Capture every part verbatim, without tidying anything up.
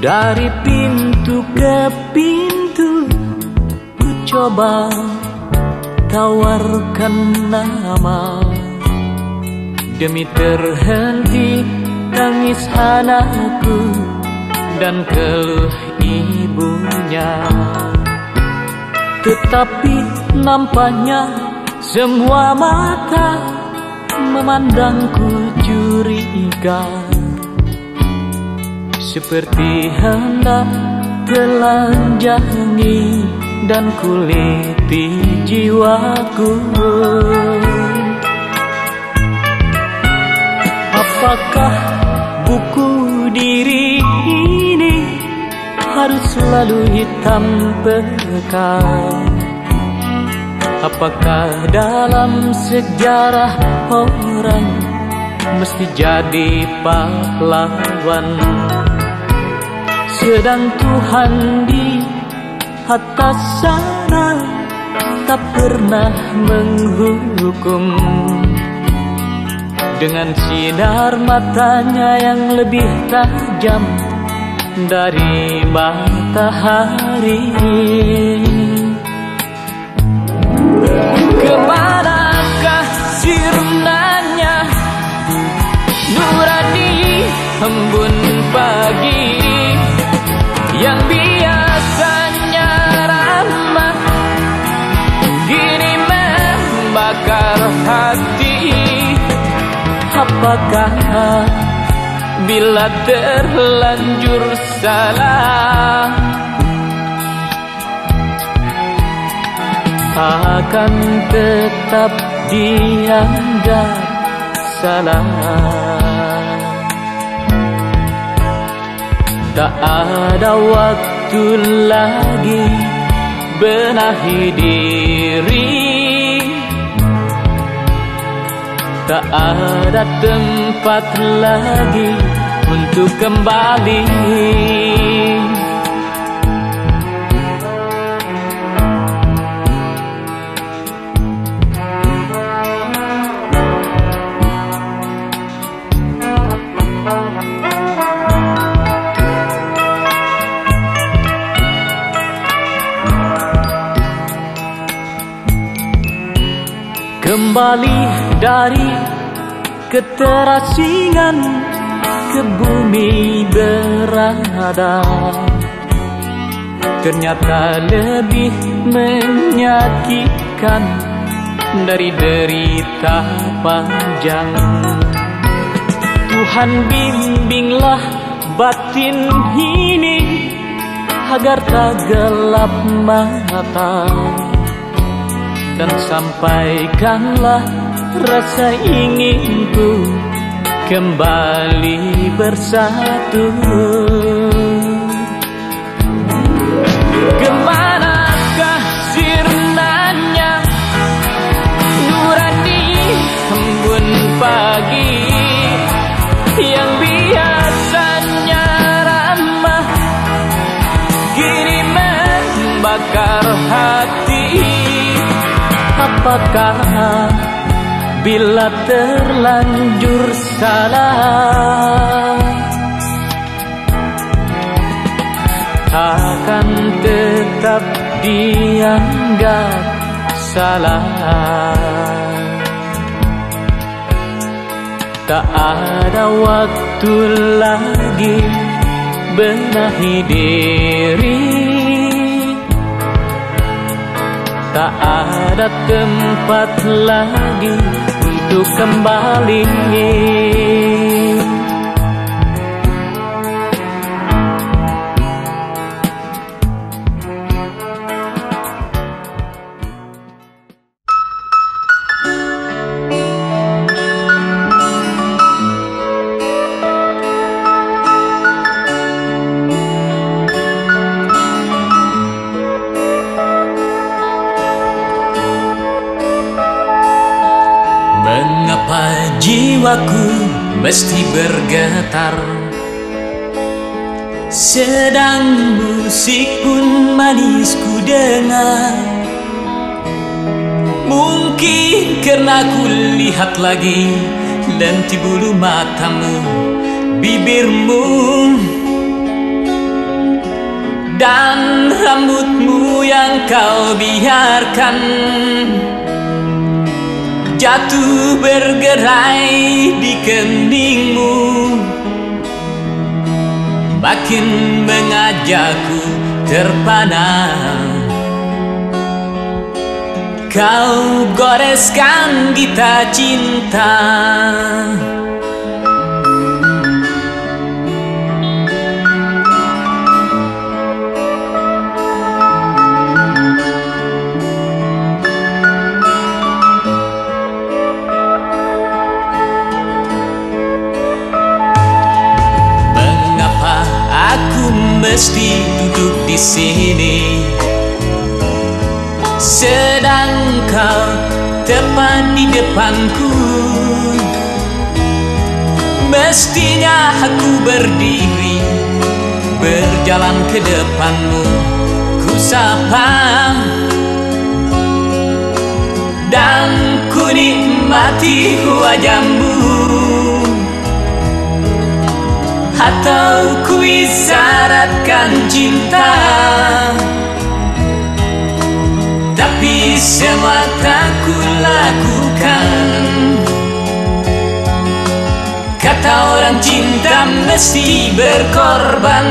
Dari pintu ke pintu ku coba tawarkan nama, demi terhenti tangis anakku dan keluh ibunya. Tetapi nampaknya semua mata memandangku curiga, seperti hendak telanjangi dan kuliti jiwaku. Apakah buku diri ini harus selalu hitam pekat? Apakah dalam sejarah orang mesti jadi pahlawan? Sedang Tuhan di atas sana tak pernah menghukum, dengan sinar matanya yang lebih tajam dari matahari. Kemanakah sirnanya nurani embun pagi yang biasanya ramah, gini membakar hati. Apakah bila terlanjur salah akan tetap dianggap salah? Tak ada waktu lagi benahi diri, tak ada tempat lagi untuk kembali. Kembali dari keterasingan ke bumi berada, ternyata lebih menyakitkan dari derita panjang. Tuhan bimbinglah batin ini agar tak gelap mata, dan sampaikanlah rasa inginku kembali bersatu. Kemanakah sirnanya nurani embun pagi yang biasanya ramah, kini membakar hati? Apakah bila terlanjur salah akan tetap dianggap salah? Tak ada waktu lagi benahi diri, tak ada tempat lagi untuk kembali. Jiwaku mesti bergetar, sedang musik pun manis ku dengar. Mungkin karena ku lihat lagi lenti bulu matamu, bibirmu. dan rambutmu yang kau biarkan jatuh bergerai di keningmu, makin mengajakku terpana. Kau goreskan gita cinta. Mesti duduk di sini, sedang kau tepat di depanku. Mestinya aku berdiri, berjalan ke depanmu, ku sapa dan ku nikmati wajahmu, atau ku isyaratkan cinta. Tapi semua tak ku lakukan. Kata orang cinta mesti berkorban.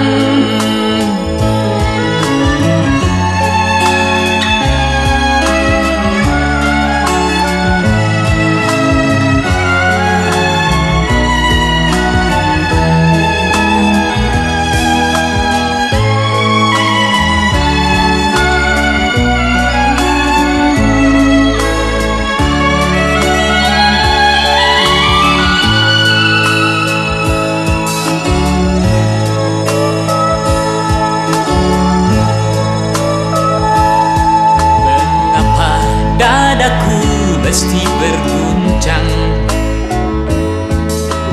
Mesti berguncang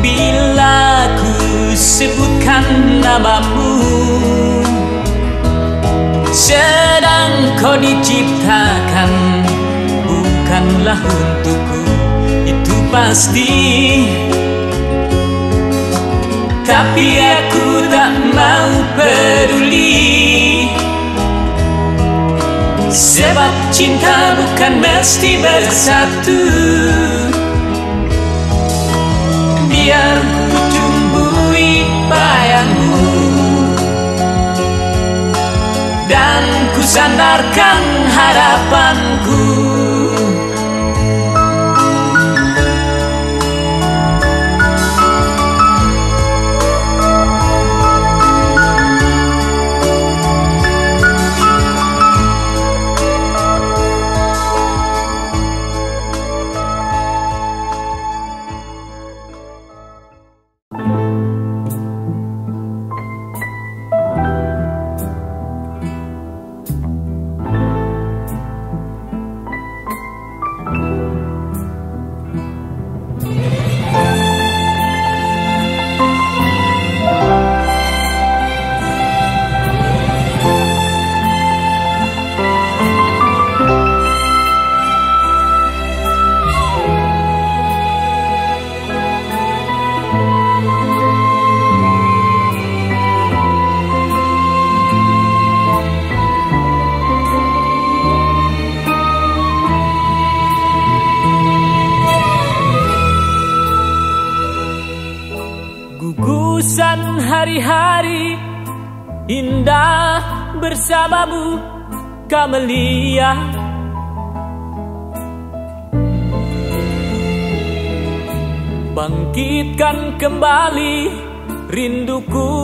bila ku sebutkan namamu, sedang kau diciptakan bukanlah untukku, itu pasti. Tapi aku tak mau peduli, sebab cinta bukan mesti bersatu. Biar ku tumbui bayangmu dan ku sandarkan harapanku. Hari-hari indah bersamamu, Camellia. Bangkitkan kembali rinduku,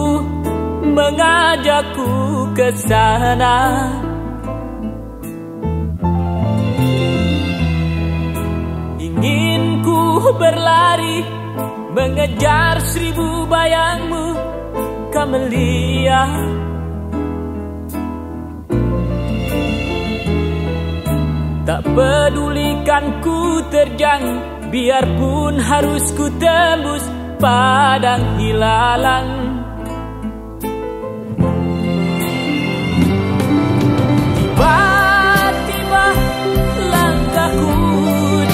mengajakku ke sana. Ingin ku berlari, mengejar seribu bayangmu, Camellia. Tak pedulikan ku terjang, biarpun harus ku tembus padang hilalang. Tiba-tiba langkahku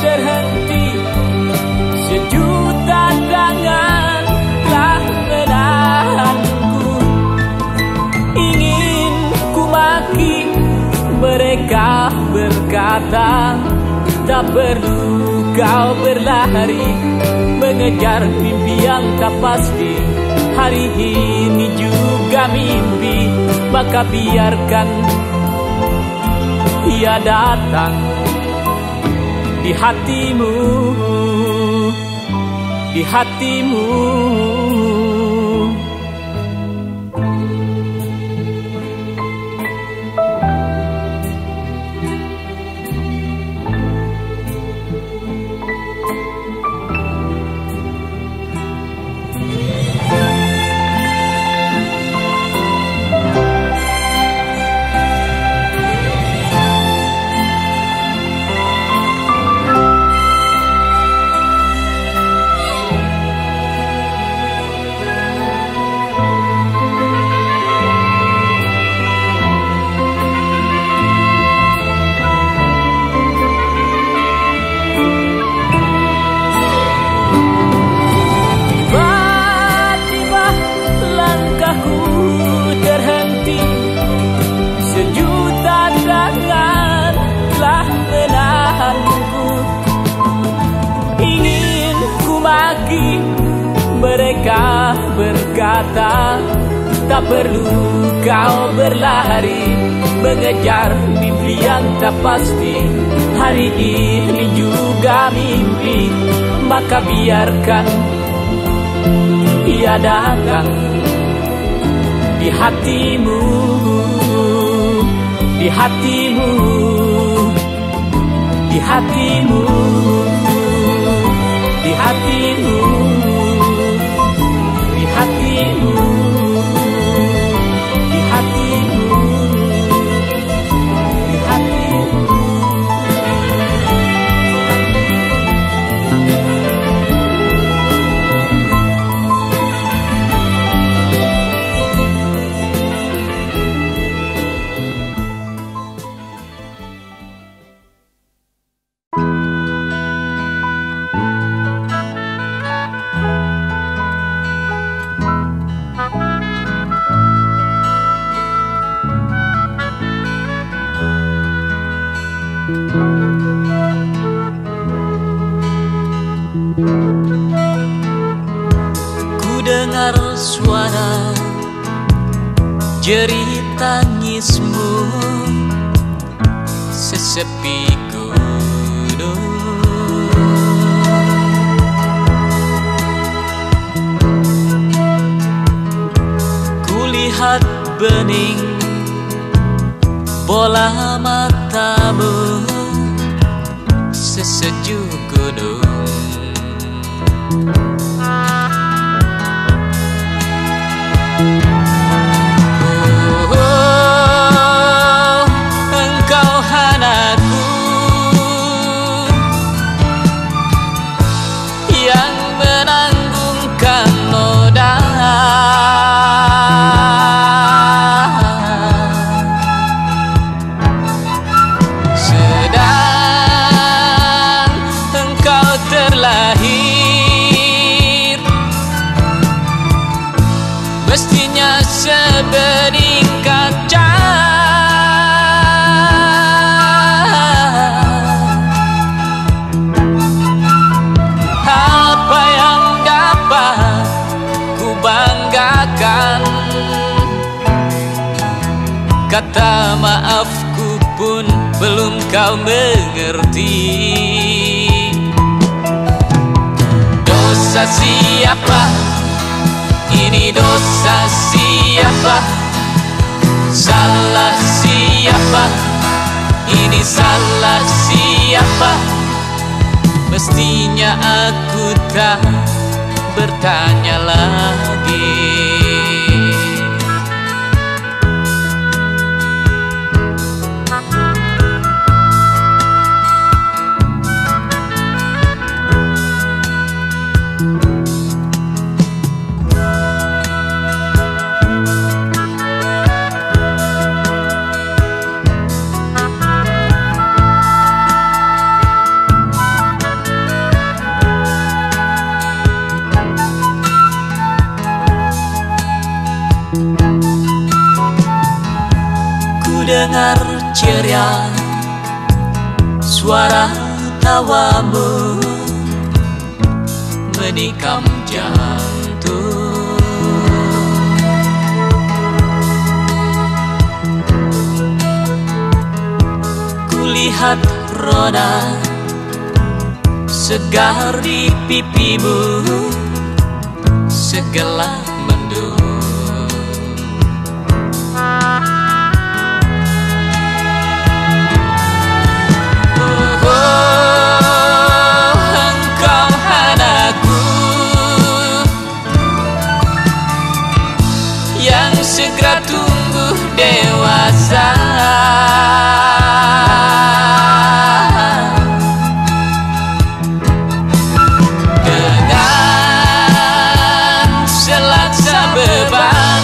terhenti, sejuta tangan telah menahanku. Ingin datang, tak perlu kau berlari mengejar mimpi yang tak pasti. Hari ini juga mimpi, maka biarkan ia datang di hatimu, di hatimu. Mereka berkata, tak perlu kau berlari mengejar mimpi yang tak pasti. Hari ini juga mimpi, maka biarkan ia datang di hatimu, di hatimu, di hatimu, di hatimu, di hatimu, di hatimu, di hatimu. Jerit tangismu sesepi gunung, kulihat bening bola matamu sesejuk gunung. Kata maafku pun belum kau mengerti. Dosa siapa? Ini dosa siapa? Salah siapa? Ini salah siapa? Mestinya aku tak bertanya lagi. Dengar ceria suara tawamu menikam jantung. Kulihat roda segar di pipimu, segelap mendung. Segera tumbuh dewasa, dengan selaksa beban,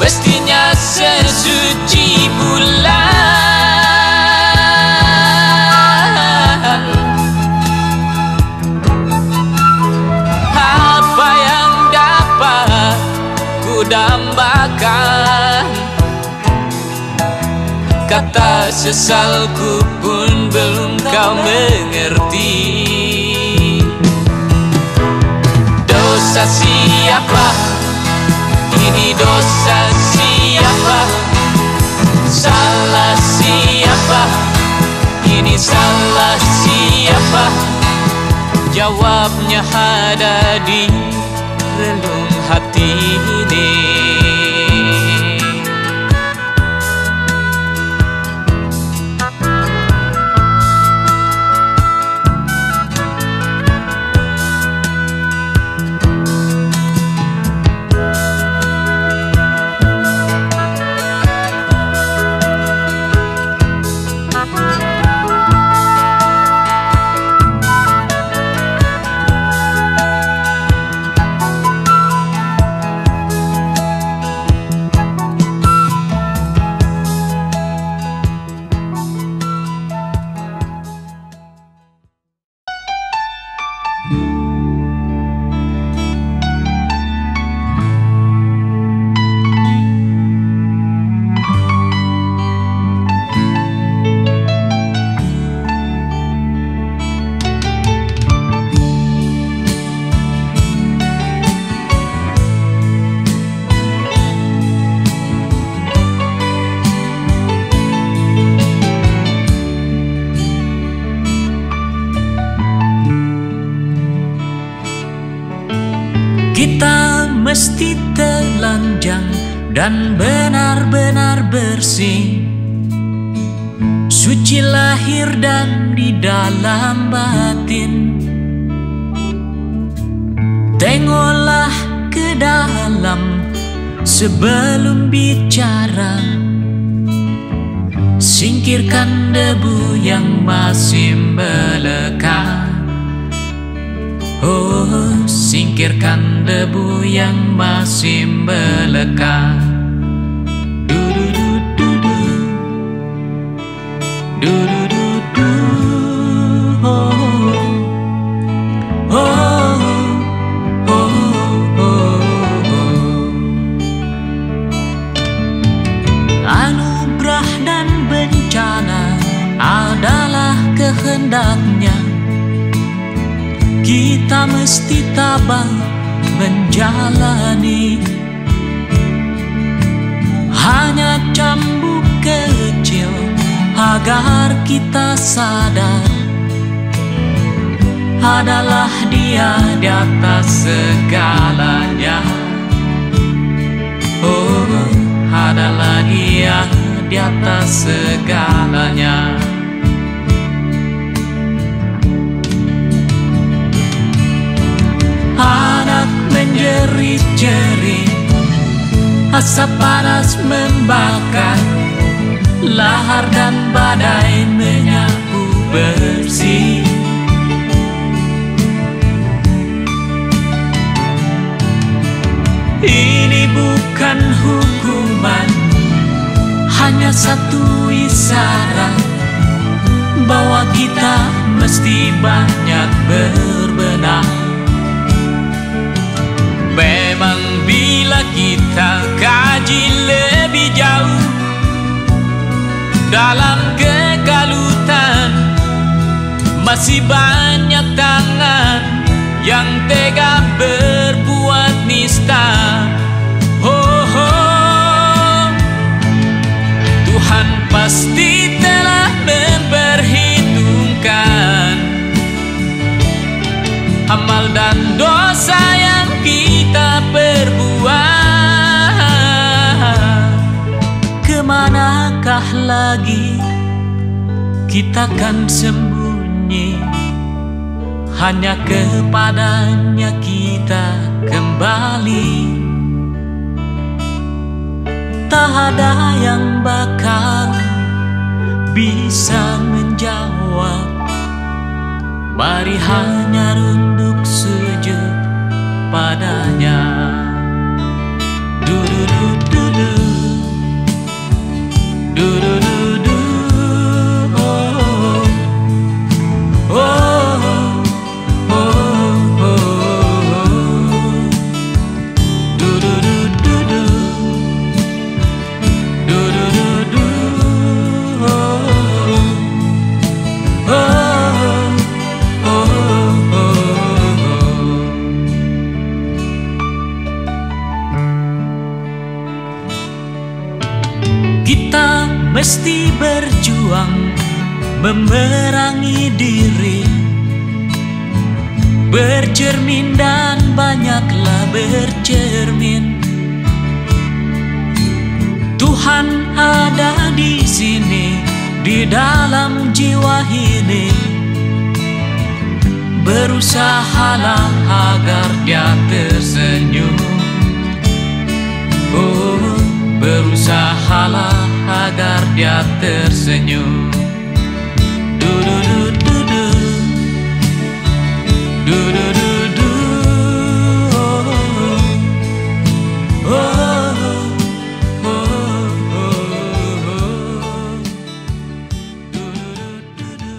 mestinya sesuci bulan. Apa yang dambakan, kata sesalku pun belum kau mengerti. Dosa siapa? Ini dosa siapa? Salah siapa? Ini salah siapa? Jawabnya ada di relung hati ini. Kita mesti telanjang dan benar-benar bersih, suci lahir dan di dalam batin. Tengoklah ke dalam sebelum bicara, singkirkan debu yang masih melekat. Oh, singkirkan debu yang masih melekat. Du-du-du-du-du. Du-du-du-du. Oh, oh, oh, oh, oh. Anugerah dan bencana adalah kehendaknya. Kita mesti tabah menjalani. Hanya cambuk kecil agar kita sadar, adalah Dia di atas segalanya. Oh, adalah Dia di atas segalanya. Anak menjerit-jerit, asap panas membakar, lahar dan badai menyapu bersih. Ini bukan hukuman, hanya satu isyarat bahwa kita mesti banyak berbenah. Memang bila kita kaji lebih jauh, Dalam kegalutan masih banyak tangan yang tega berbuat nista. Oh, oh. Tuhan pasti telah memperhitungkan amal dan dosa yang kita perbuat. Kemanakah lagi kita kan sembunyi? Hanya kepadanya kita kembali. Tak ada yang bakal bisa menjawab. Mari hanya runduk sujud padanya. Du-du-du-du-du. Du du du du, oh oh oh oh oh oh. Du du du du du, du du du du, oh oh oh oh oh. Kita mesti berjuang memerangi diri, bercermin dan banyaklah bercermin. Tuhan ada di sini, di dalam jiwa ini. Berusahalah agar dia tersenyum. Oh, berusahalah agar dia tersenyum. Du du du du du, du du du du, oh oh oh oh oh. Du du du du.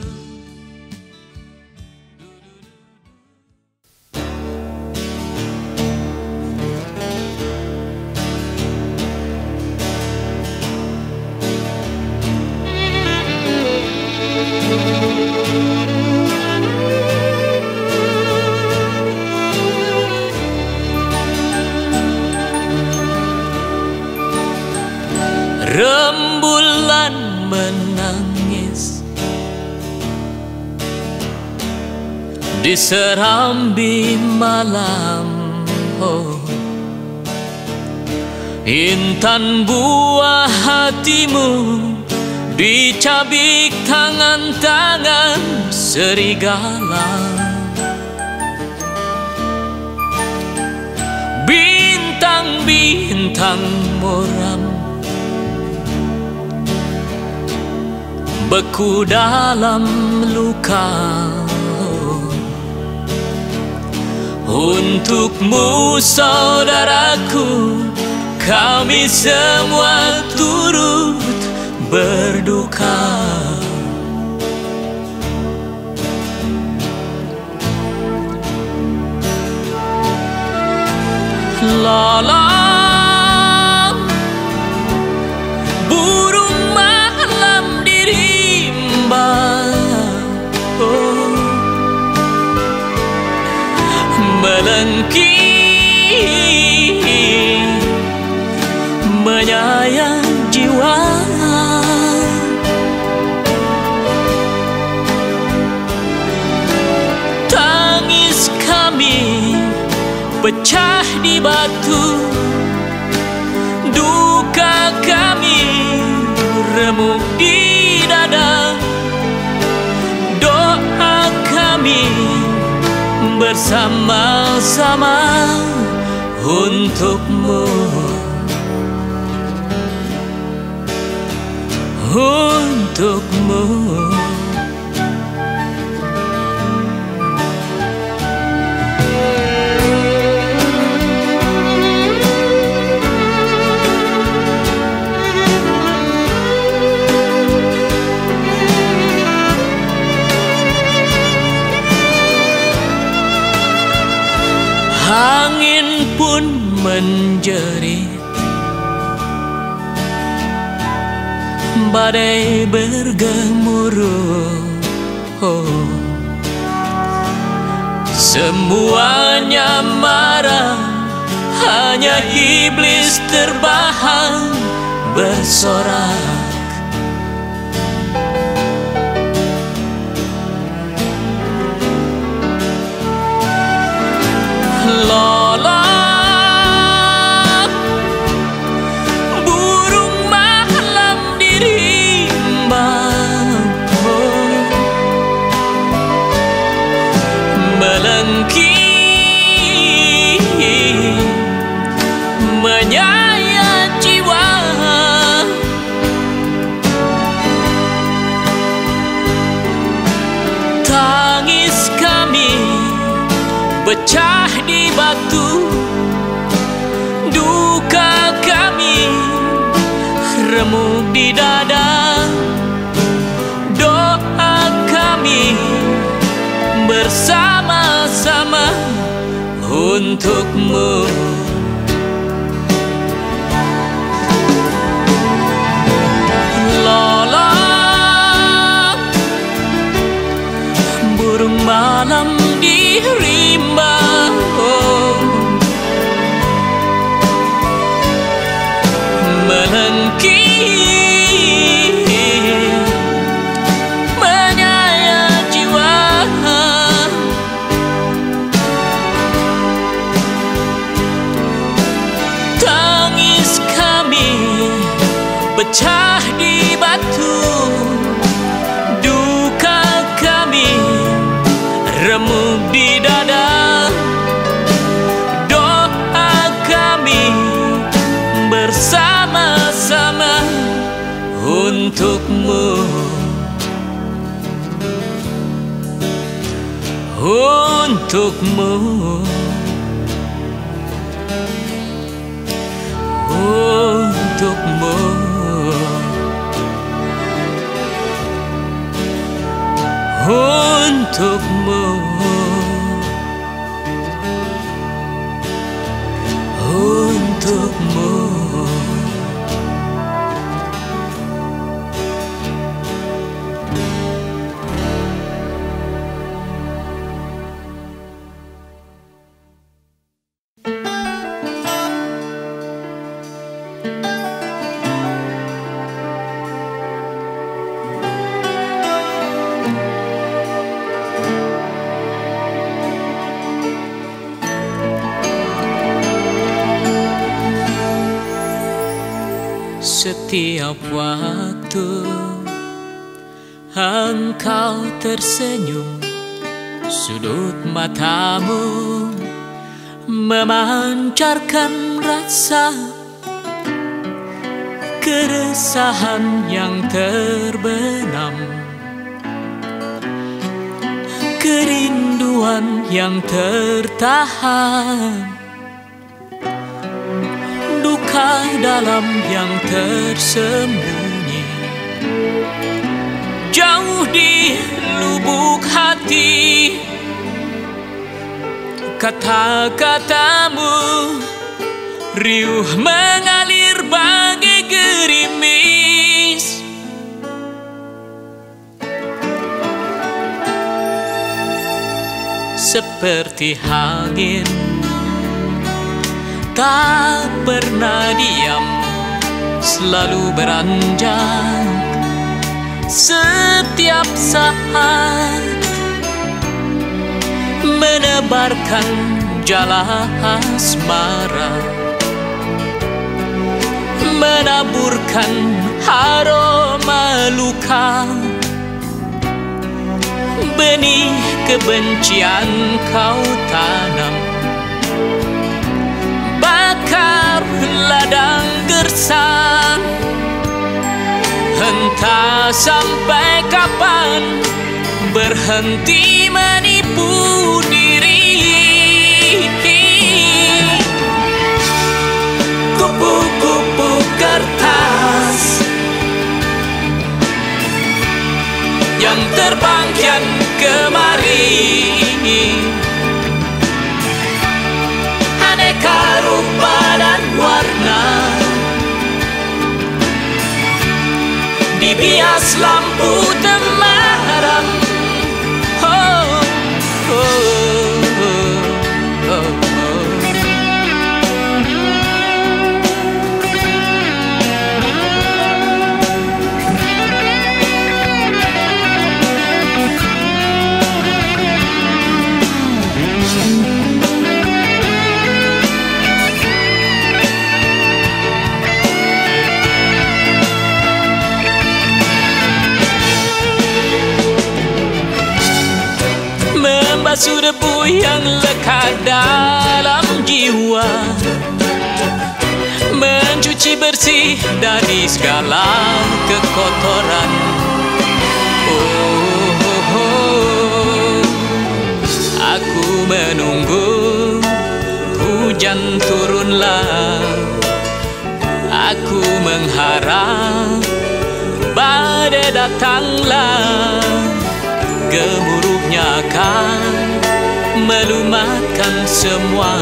Rembulan menangis di serambi malam. Oh, intan buah hatimu dicabik tangan-tangan serigala. Bintang-bintang muram beku dalam luka. Untukmu saudaraku, kami semua turut berduka. Lala, burung malam dirimba. Oh, melengking menyayang jiwa. Tangis kami pecah di batu, duka kami remuk di dada. Doa kami bersama-sama untukmu, untukmu. Angin pun menjerit, badai bergemuruh, oh. Semuanya marah, hanya iblis terbahang bersorak. Lolak, burung malam dirimbang, melengking, menyayat jiwa. Tangis kami pecah di batu, duka kami remuk di dada, doa kami bersama-sama untukmu. Lolak, burung malam di rimba, melengking, menyayat jiwa. Tangis kami pecah di batu, duka kami remuk di dada, doa kami bersama untukmu, untukmu, untukmu, untukmu, untukmu. Setiap waktu engkau tersenyum, sudut matamu memancarkan rasa keresahan yang terbenam, kerinduan yang tertahan, dalam yang tersembunyi jauh di lubuk hati. Kata-katamu riuh mengalir bagai gerimis, seperti angin tak pernah diam, selalu beranjak setiap saat, menebarkan jala asmara, menaburkan aroma luka, benih kebencian kau tanam, bakar ladang gersang. Entah sampai kapan berhenti menipu diri. Kupu-kupu kertas yang terbang kian kemari, aneka rupa dan warna di bias lampu temaram. Oh, oh, oh, oh, oh. Membasuh debu yang lekat dalam jiwa, mencuci bersih dari segala kekotoran. Oh, oh, oh. Aku menunggu hujan turunlah, aku mengharap badai datanglah. Gemuruhnya akan melumatkan semua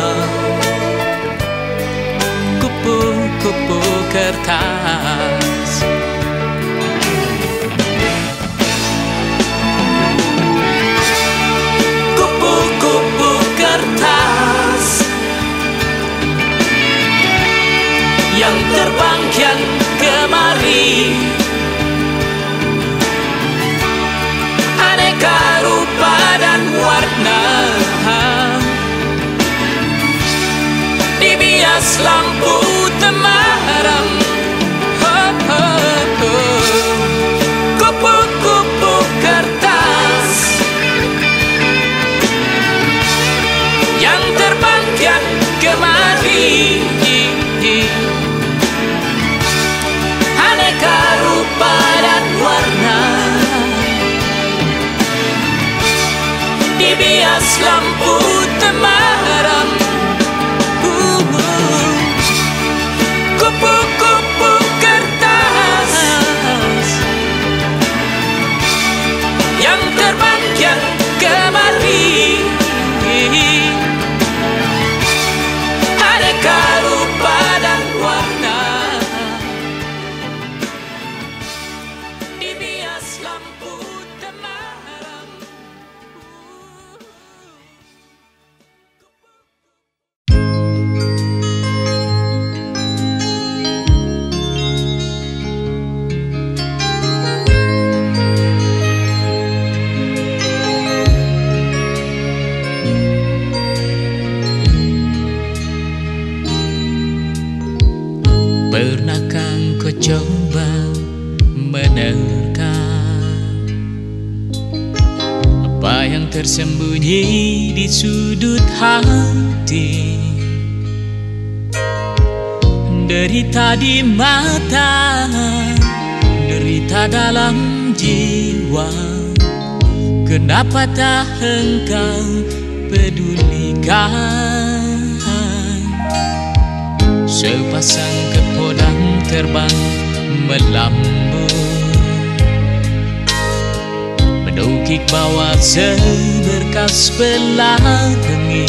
kupu-kupu kertas. Kupu-kupu kertas yang terbang kian kemari, aneka rupa dan warna di bias lampu temaram. Oh, oh, oh. Kupu-kupu kertas yang terbang kian kemari, aneka rupa dan warna di bias lampu temaram. Kupu-kupu kertas yang terbang kian kemari, aneka rupa dan warna di bias lampu temaram. Coba menerka apa yang tersembunyi di sudut hati, derita di mata, derita dalam jiwa. Kenapa tak engkau pedulikan? Sepasang kepodang terbang melambung mendukik bawah seberkas pelangi.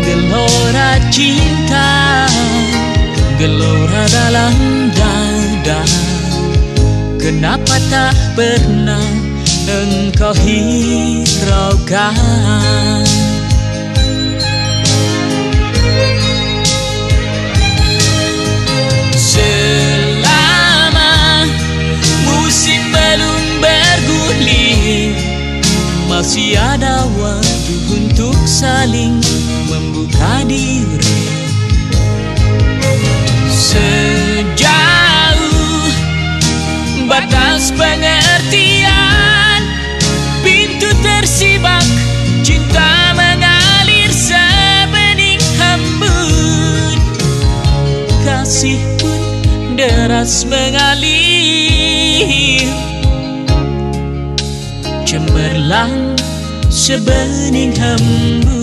Gelora cinta, gelora dalam dada. Kenapa tak pernah engkau hiraukan? Musim belum bergulir, masih ada waktu untuk saling membuka diri. Sejauh batas pengertian, pintu tersibak, cinta mengalir sebening hembun. Kasih pun deras mengalir, cemerlang sebening hembun.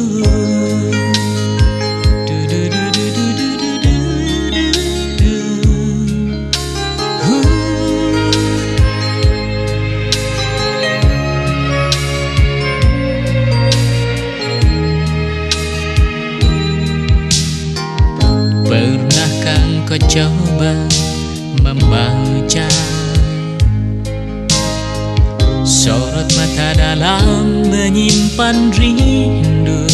Pernahkah kau coba menyimpan rindu,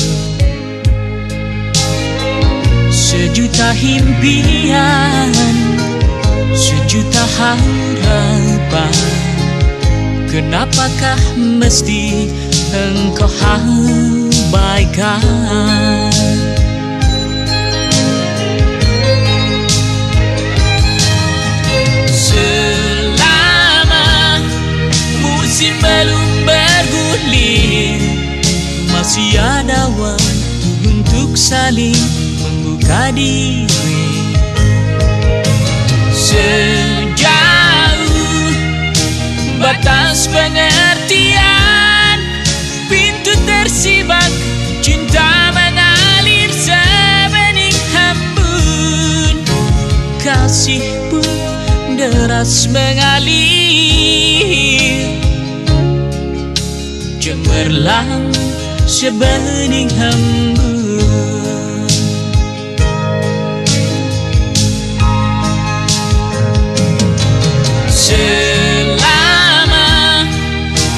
sejuta impian, sejuta harapan. Kenapakah mesti engkau abaikan? Selama musim belum bergulir, masih ada waktu untuk saling membuka diri. Sejauh batas pengertian, pintu tersibak, cinta mengalir sebening hembun. Kasih pun deras mengalir, cemerlang sebening hembun. Selama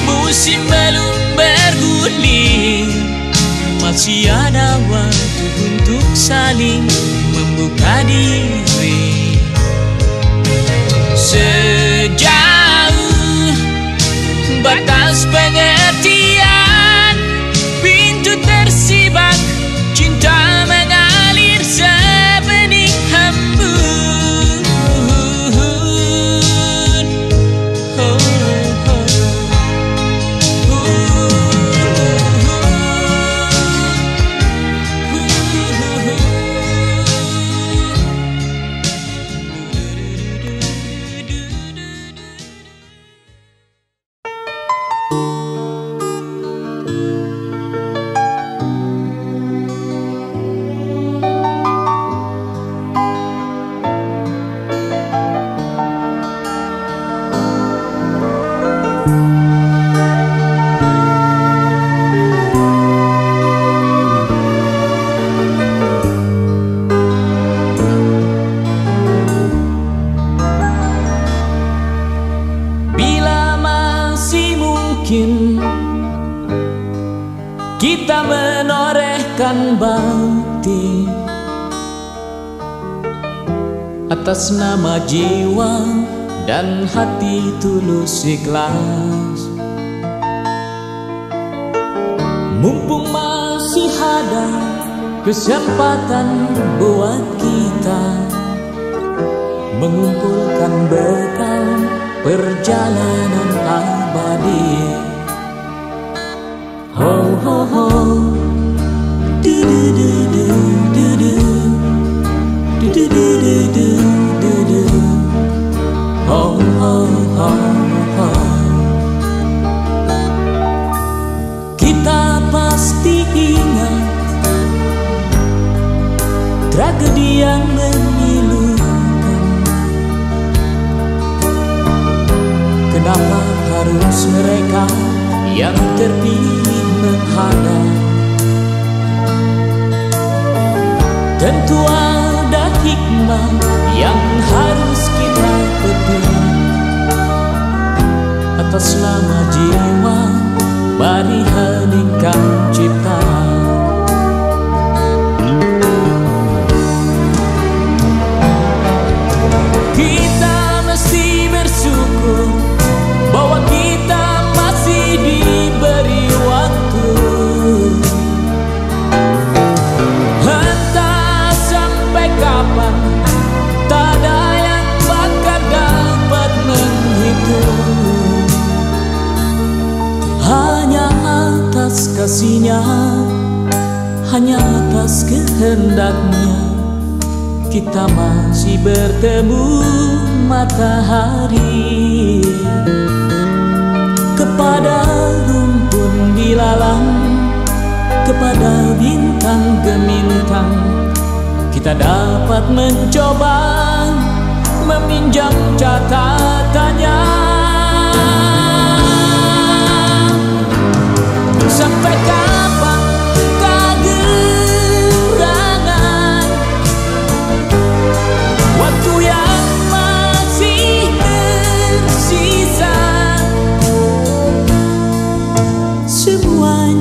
musim belum bergulir, masih ada waktu untuk saling membuka diri. Sejauh batas pengertian, pintu tersibak, cinta mengalir sebening hembun. Oh, oh, oh, oh, oh, oh. Kita menorehkan bakti atas nama jiwa dan hati tulus ikhlas. Mumpung masih ada kesempatan buat kita mengumpulkan bekal perjalanan abadi. Ho ho ho, du du du du du du, du du du du du du du, ho ho ho ho. Kita pasti ingat tragedi yang memilukan. Kenapa harus mereka yang terpilih menghadap? Tentu ada hikmah yang harus kita petik atas nama jiwa, mari heningkan cipta. Kita mesti bersyukur bahwa kita masih diberi waktu. Entah sampai kapan, tak ada yang bakal dapat menghitung. Hanya atas kasihnya, hanya atas kehendaknya, kita masih bertemu matahari. Kepada rumpun dilalang, kepada bintang gemintang, kita dapat mencoba meminjam catatannya. Sampai kapan kegerangan waktu yang masih tersisa? Semuanya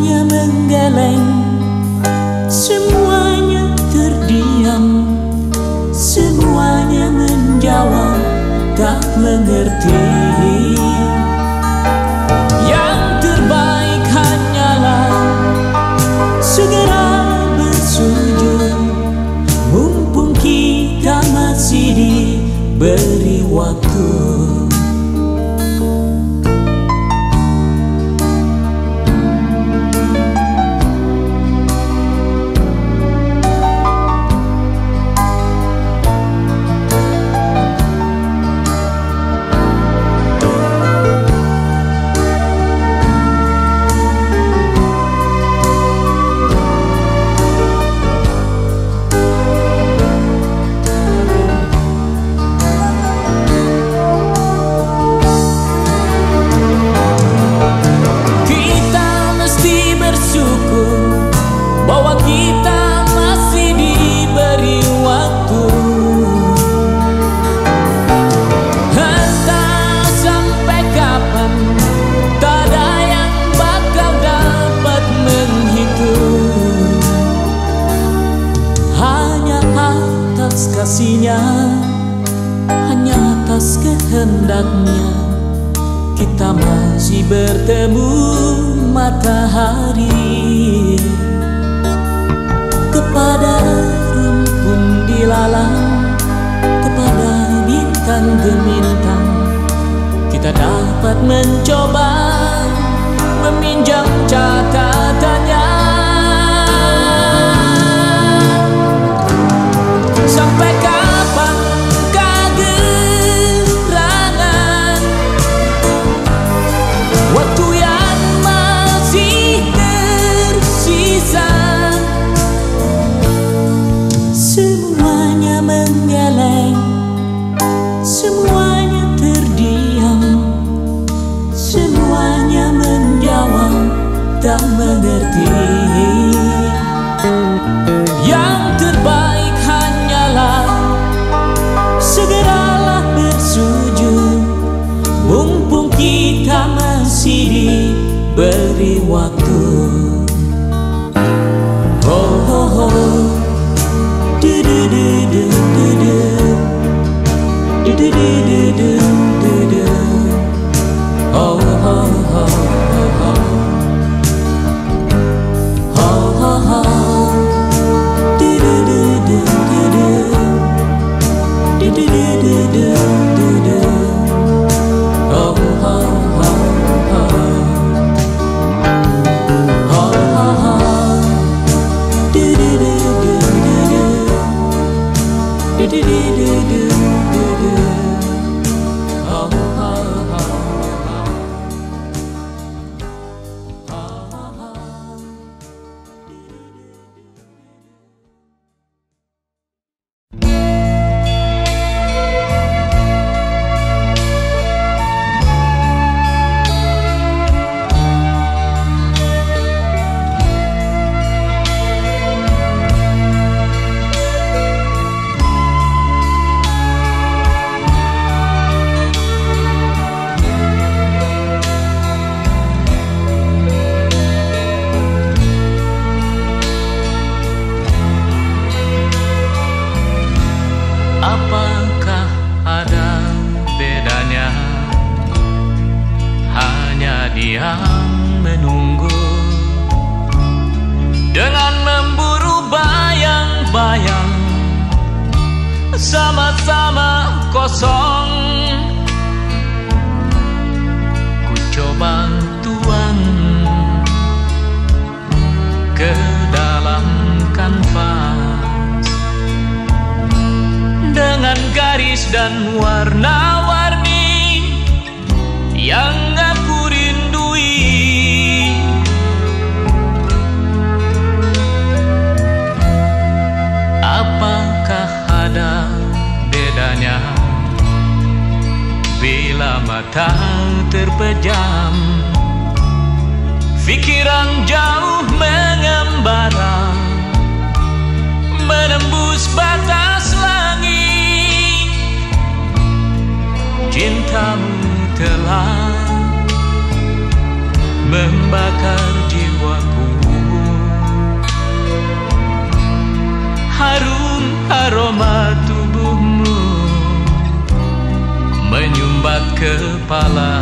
menyumbat kepala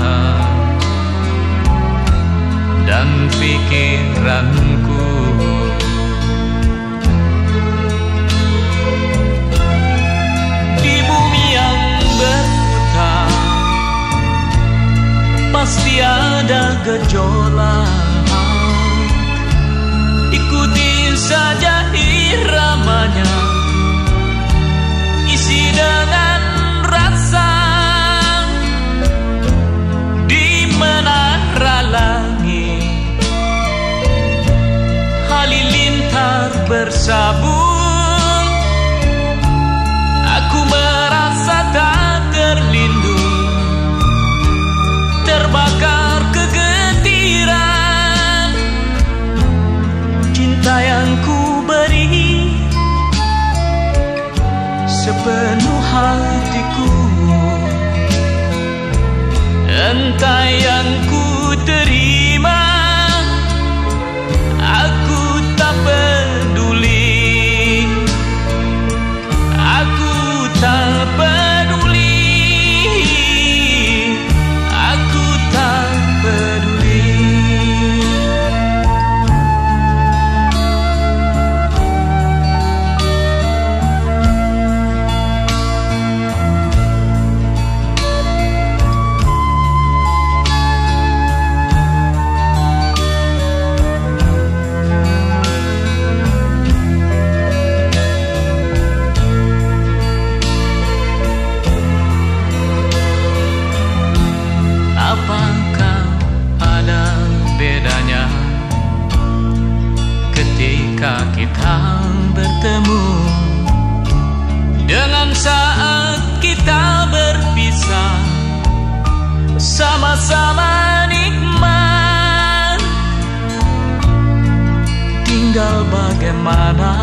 dan pikiranku di bumi yang berputar. Pasti ada gejolak, ikuti saja iramanya, isi dengan rasa di menara langit. Halilintar bersabun, aku merasa tak terlindung, terbakar kegetiran. Cinta yang ku beri sepenuh hatiku, entah yang ku terima, aku tak peduli, aku tak peduli, aku tak peduli. Kita bertemu dengan saat kita berpisah, sama-sama nikmat. Tinggal bagaimana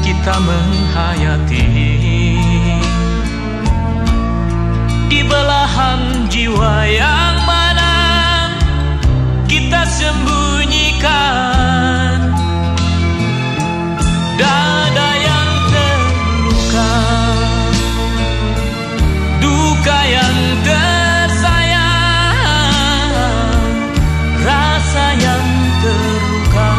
kita menghayati di belahan jiwa yang mana kita sembunyi dada yang terluka, duka yang tersayang, rasa yang terluka.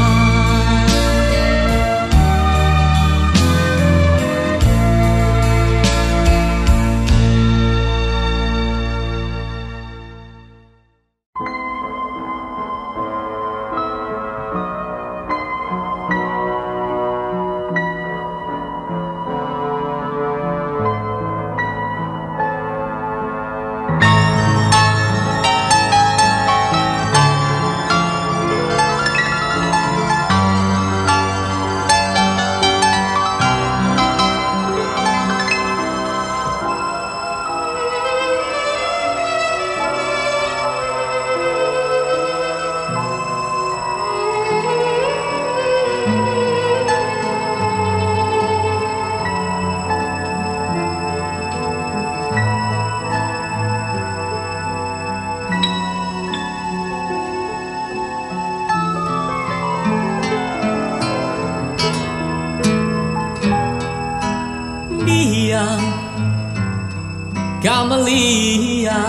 Camellia,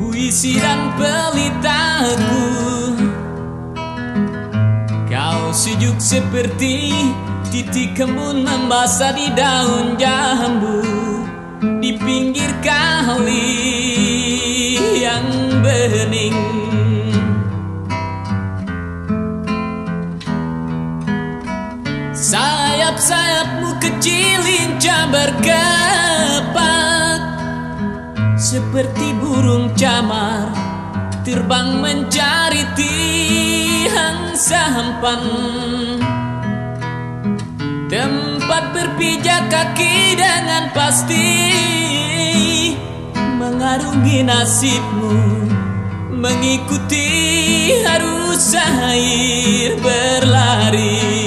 puisi dan pelitaku, kau sejuk seperti titik embun membasah di daun jambu di pinggir kali yang bening. Sayap-sayapmu kecil lincah berkepak, seperti burung camar terbang mencari tiang sampan, tempat berpijak kaki dengan pasti, mengarungi nasibmu, mengikuti arus air berlari.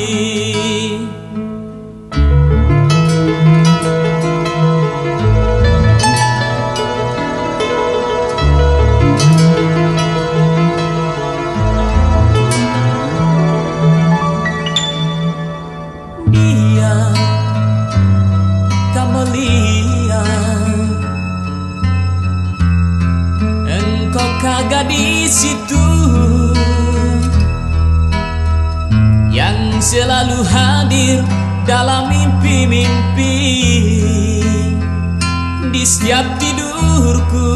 Dia Camellia, engkau kagak di situ, yang selalu hadir dalam mimpi-mimpi di setiap tidurku.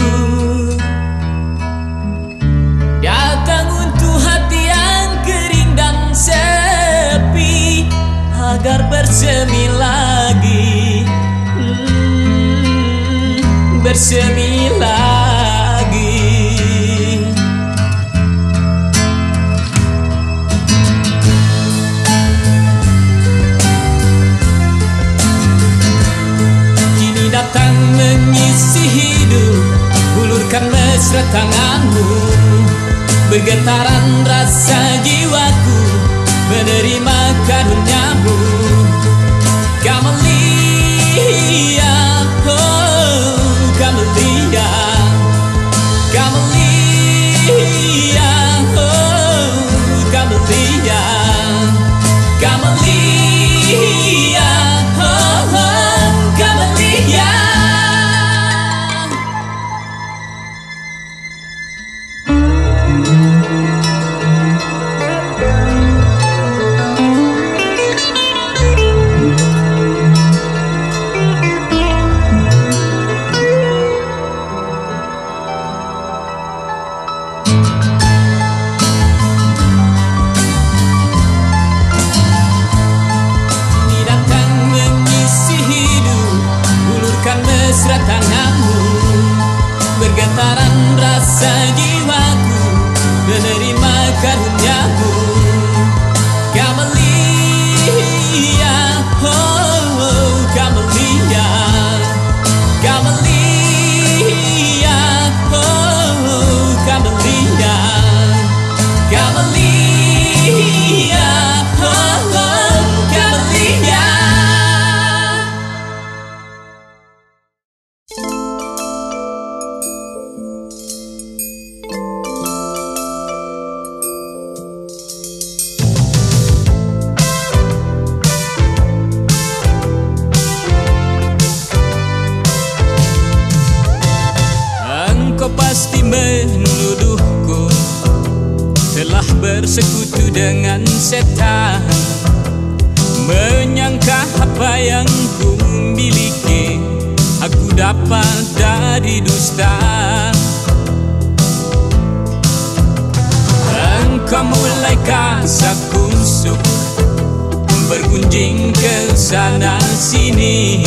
Datang untuk hati yang kering dan sepi agar bersemi lagi, hmm, bersemi lagi. Kini datang mengisi hidup, ulurkan mesra tanganmu, bergetaran rasa jiwaku menerima karuniamu. Camellia, oh Camellia, Camellia, oh Camellia, Camellia, oh, oh Camellia. Mesra tanganmu, bergetaran rasa jiwaku menerima karuniamu. Camellia, oh Camellia, Camellia, oh Camellia, Camellia, oh, oh Camellia. Pasti menuduhku telah bersekutu dengan setan, menyangka apa yang ku miliki aku dapat dari dusta. Engkau mulai kasak kusuk, bergunjing ke sana sini,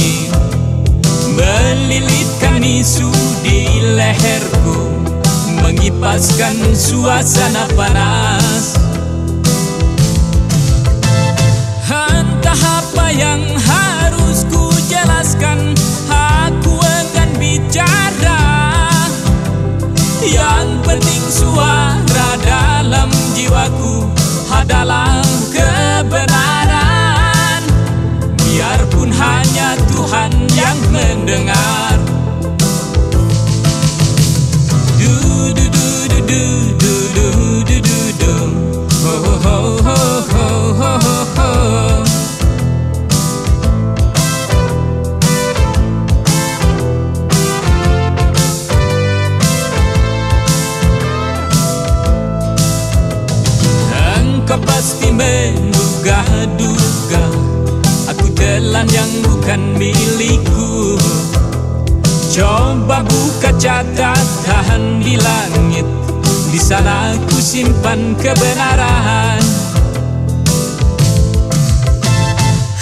melilitkan isu di leherku, mengipaskan suasana panas. Entah apa yang harus ku jelaskan, aku enggan bicara. Yang penting suara dalam jiwaku adalah kebenaran, biarpun hanya Tuhan yang mendengar. Du du du du du du du du du du. Ho ho ho ho ho ho. Engkau pasti menduga-duga aku telan yang bukan milikku. Coba buka catatan di langit, di sana ku simpan kebenaran.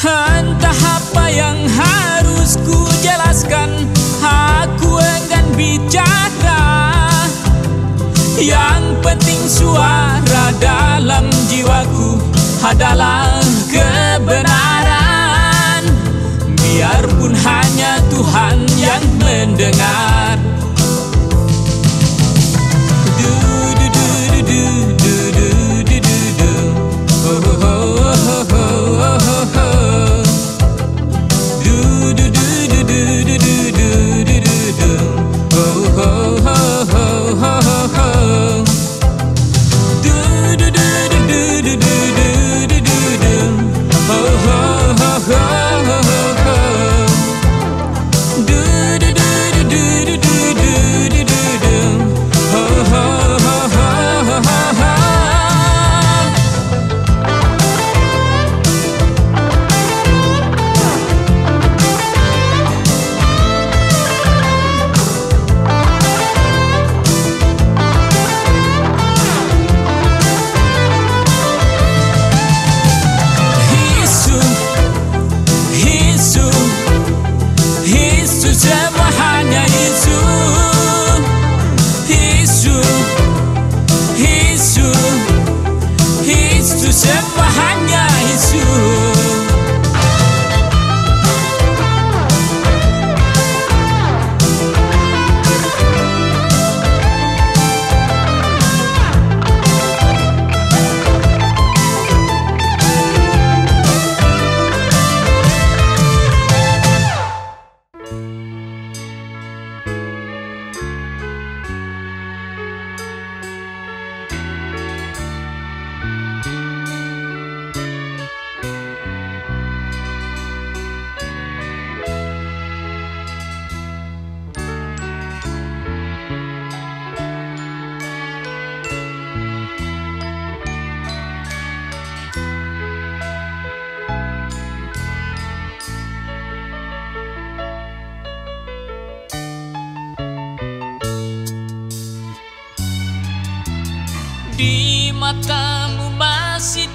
Entah apa yang harus ku jelaskan, aku enggan bicara. Yang penting suara dalam jiwaku adalah kebenaran, biarpun hanya Tuhan yang mendengar. Du du du du du du du du du. Oh oh oh oh oh. Du du du du du du du du du. Oh oh oh oh oh. Du du du du du du du du. Oh oh oh oh. 주제와하냐 이수 이수 이수 이수 주제와하냐 이수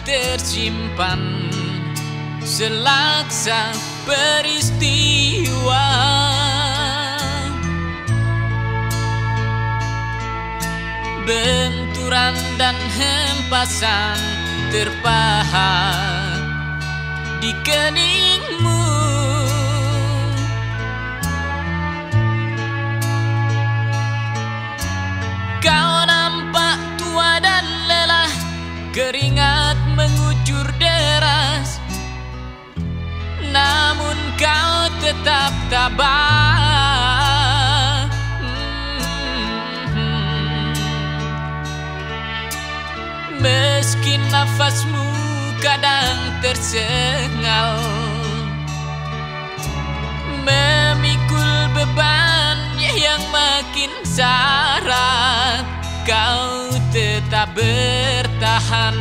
tersimpan selaksa peristiwa, benturan dan hempasan terpahat di keningmu. Kau nampak tua dan lelah, keringat mengucur deras, namun kau tetap tabah. hmm. Meski nafasmu kadang tersengal, memikul bebannya yang makin sarat, kau tetap bertahan.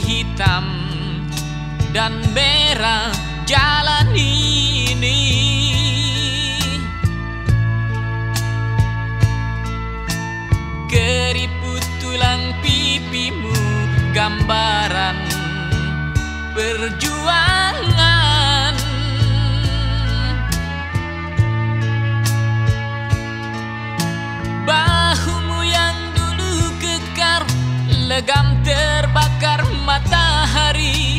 Hitam dan merah jalan ini, keriput tulang pipimu gambaran perjuangan. Bahumu yang dulu kekar, legam terbakar matahari,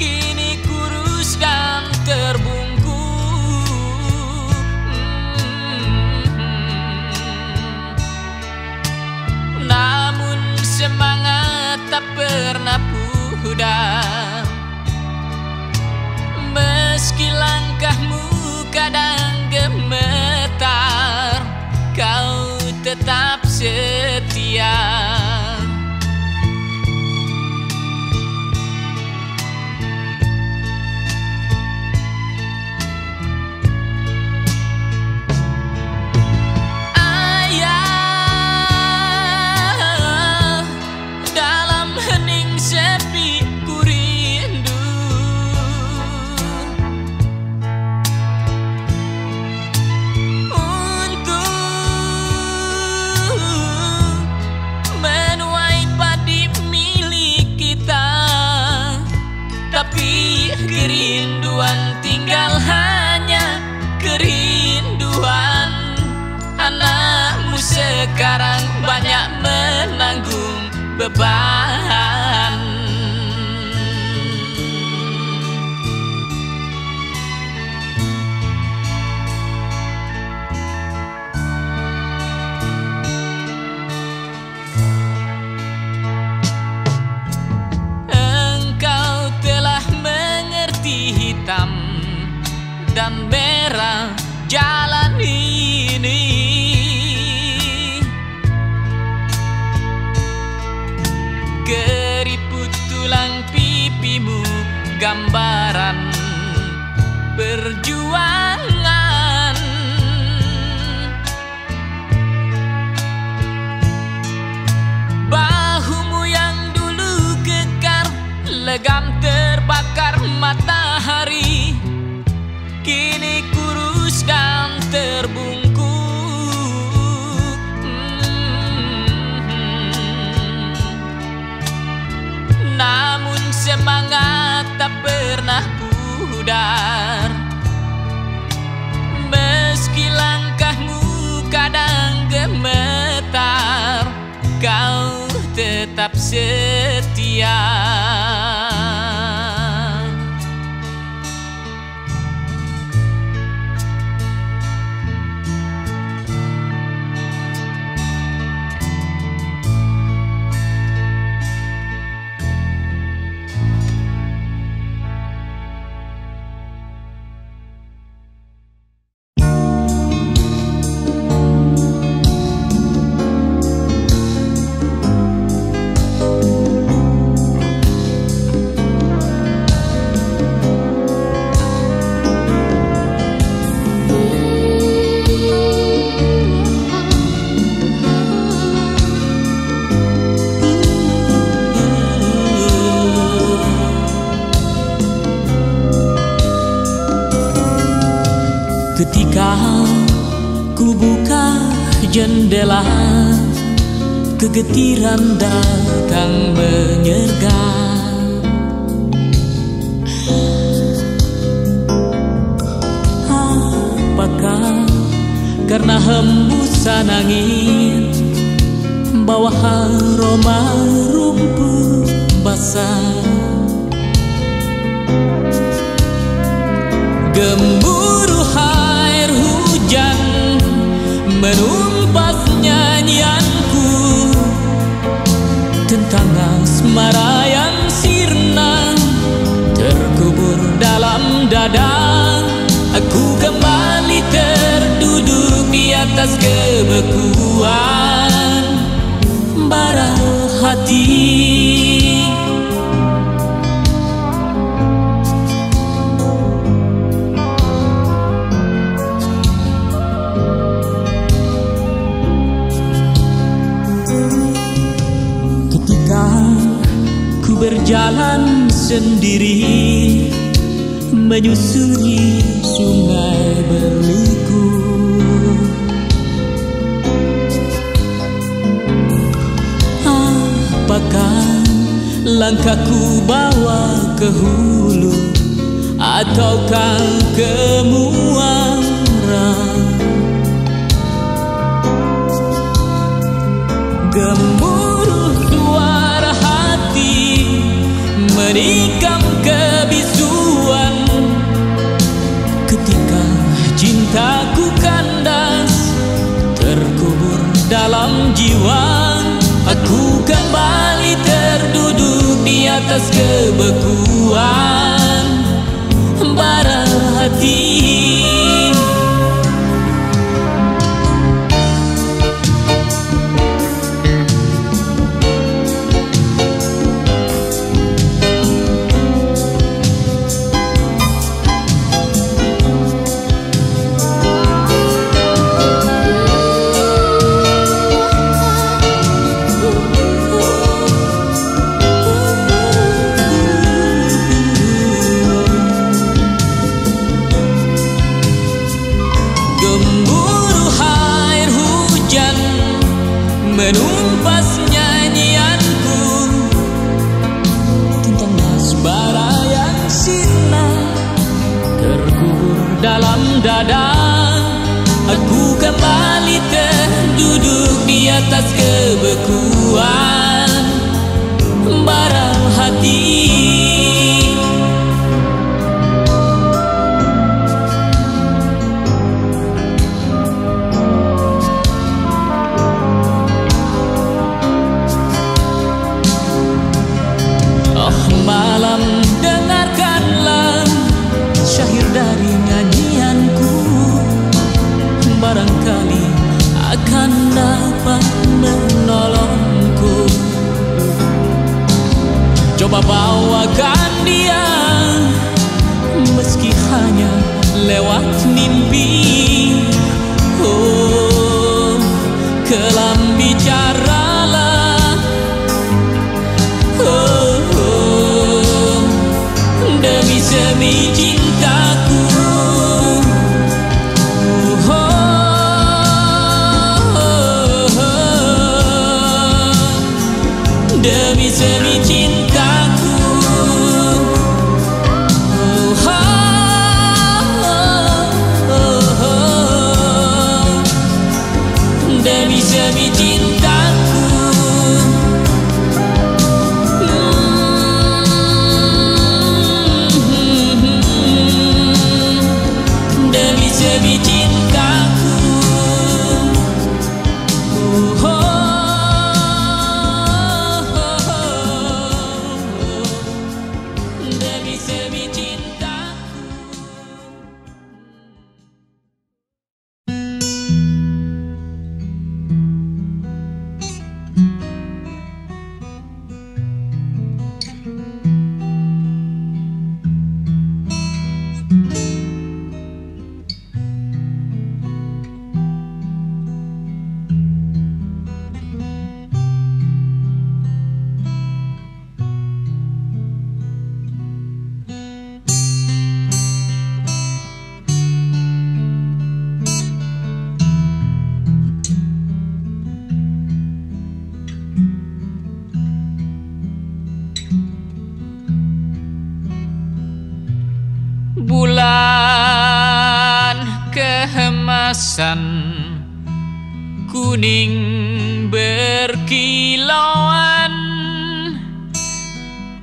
kini kurus dan terbungku. hmm. Namun semangat tak pernah pudar, meski langkahmu kadang gemetar, kau tetap setia. Kerinduan tinggal hanya kerinduan. Anakmu sekarang banyak menanggung beban. Dan merah jalan ini, keriput tulang pipimu gambaran perjuangan. Bahumu yang dulu kekar, legam terbakar matahari, kini kurus dan terbungkuk. hmm. Namun semangat tak pernah pudar, meski langkahmu kadang gemetar, kau tetap setia. Jendela, kegetiran datang menyergap. Apakah karena hembusan angin bawa aroma rumput basah, gemuruh air hujan menunggu nyanyianku tentang asmara yang sirna terkubur dalam dada. Aku kembali terduduk di atas kebekuan bara hati. Berjalan sendiri menyusuri sungai berliku, apakah langkahku bawa ke hulu ataukah ke muara? Gemuruh suara hati menikam kebisuan ketika cintaku kandas terkubur dalam jiwa. Aku kembali terduduk di atas kebekuan bara hati. Dengarkanlah syair dari nyanyianku. semi cintaku. Oh, oh, oh, oh. Demi semi cintaku. Oh, oh, oh, oh, oh. Demi semi cintaku. Demi cintaku, oh, oh, oh, oh. Demi semi cintaku. Kehemasan kuning berkilauan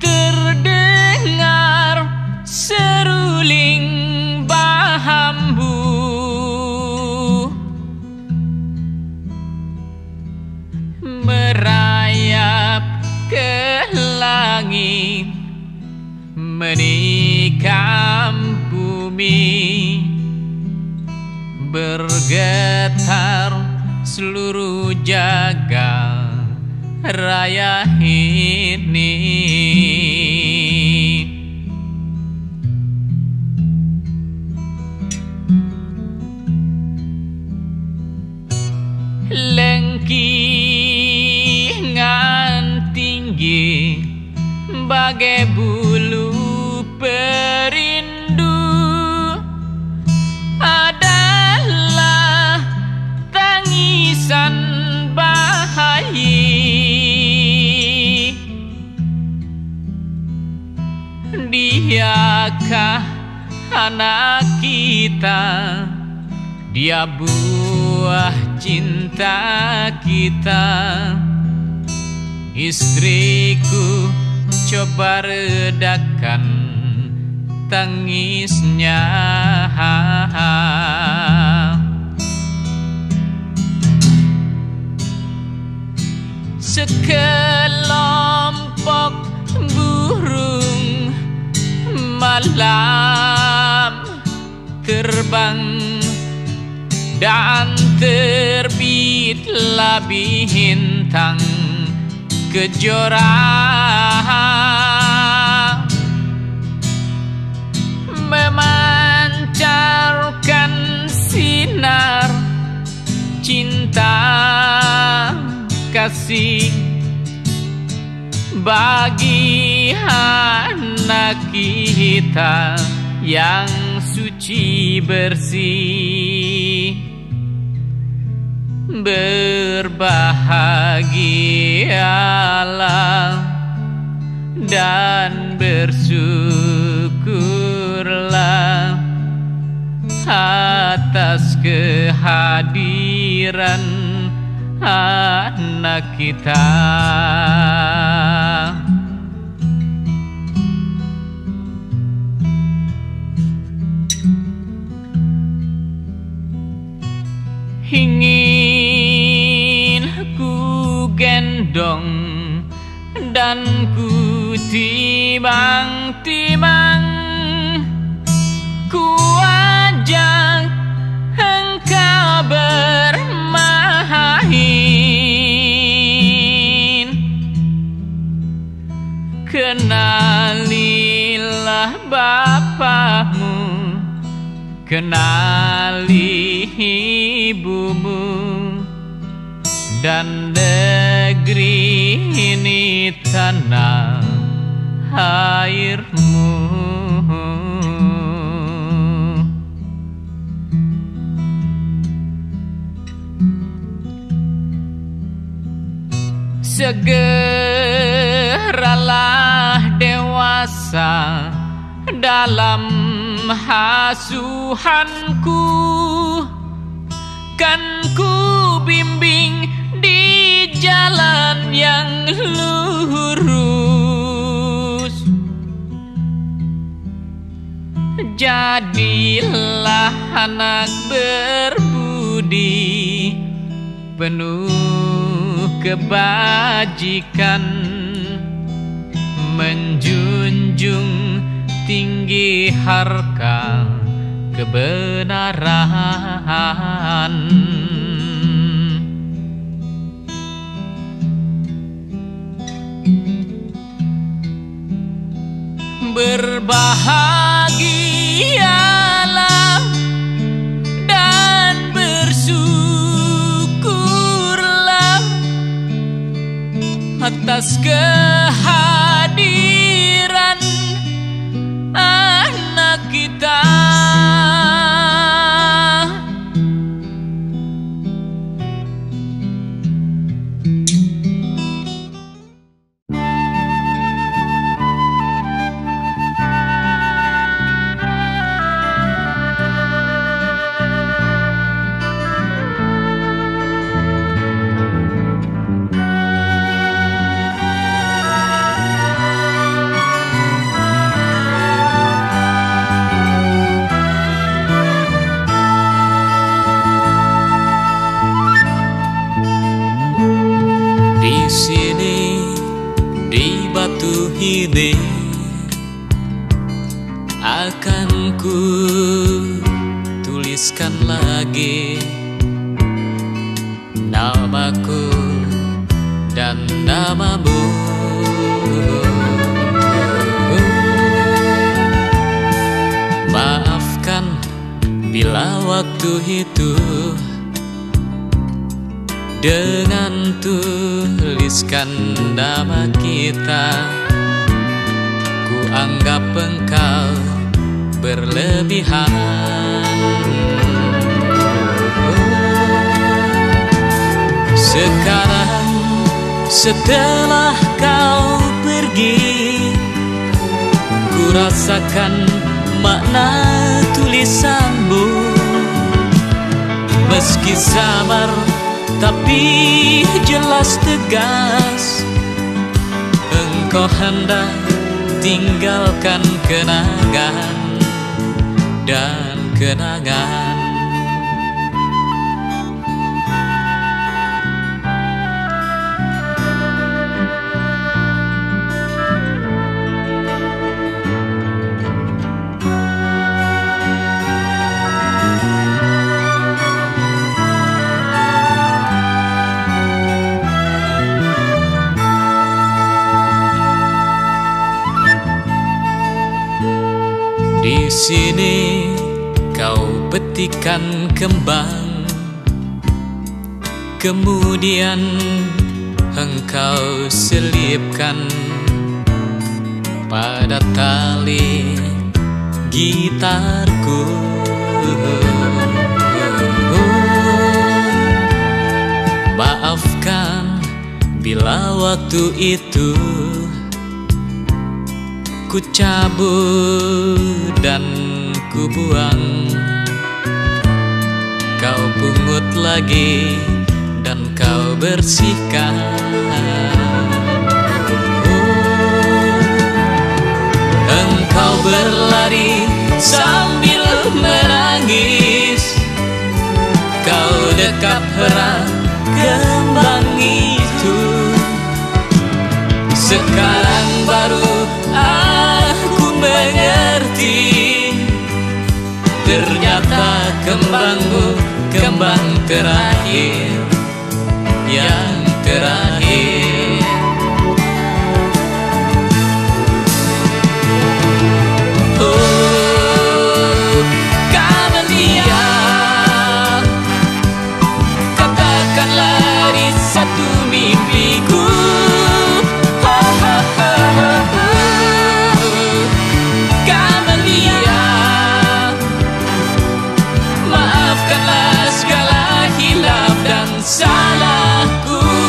terdengar seruling bahambu merayap ke langit menikam bumi. Bergetar seluruh jagat raya ini. Lengkingan tinggi bagai bulu perindu ada. Tangisan bahagia, diakah anak kita? Dia buah cinta kita. Istriku, coba redakan tangisnya. Sekelompok burung malam terbang dan terbitlah bintang kejora memancarkan sinar cinta kasih bagi anak kita yang suci bersih berbahagialah dan bersyukurlah atas kehadiran anak kita. Ingin ku gendong dan ku timang-timang, ku ajak engkau bermain. Kenalilah Bapamu, kenali ibumu, dan negeri ini tanah airmu. Segeralah dewasa dalam hasuhanku, kan ku bimbing di jalan yang lurus. Jadilah anak berbudi, penuh kebajikan, menjunjung tinggi harkat kebenaran. Berbahagialah dan bersyukurlah atas kehadiran anak kita. Akan ku tuliskan lagi namaku dan namamu. Maafkan bila waktu itu dengan tuliskan nama kita anggap engkau berlebihan. Sekarang setelah kau pergi, ku rasakan makna tulisanmu. Meski samar tapi jelas tegas, engkau hendak tinggalkan kenangan dan kenangan. Di sini kau petikan kembang, kemudian engkau selipkan pada tali gitarku. Maafkan bila waktu itu ku cabut dan ku buang, kau pungut lagi dan kau bersihkan. Oh, engkau berlari sambil menangis, kau dekat erat kembang itu. Sekarang baru ternyata kembangmu, kembang terakhir, yang terakhir. Oh, Camellia, katakanlah di satu mimpiku. Maafkanlah segala hilaf dan salahku.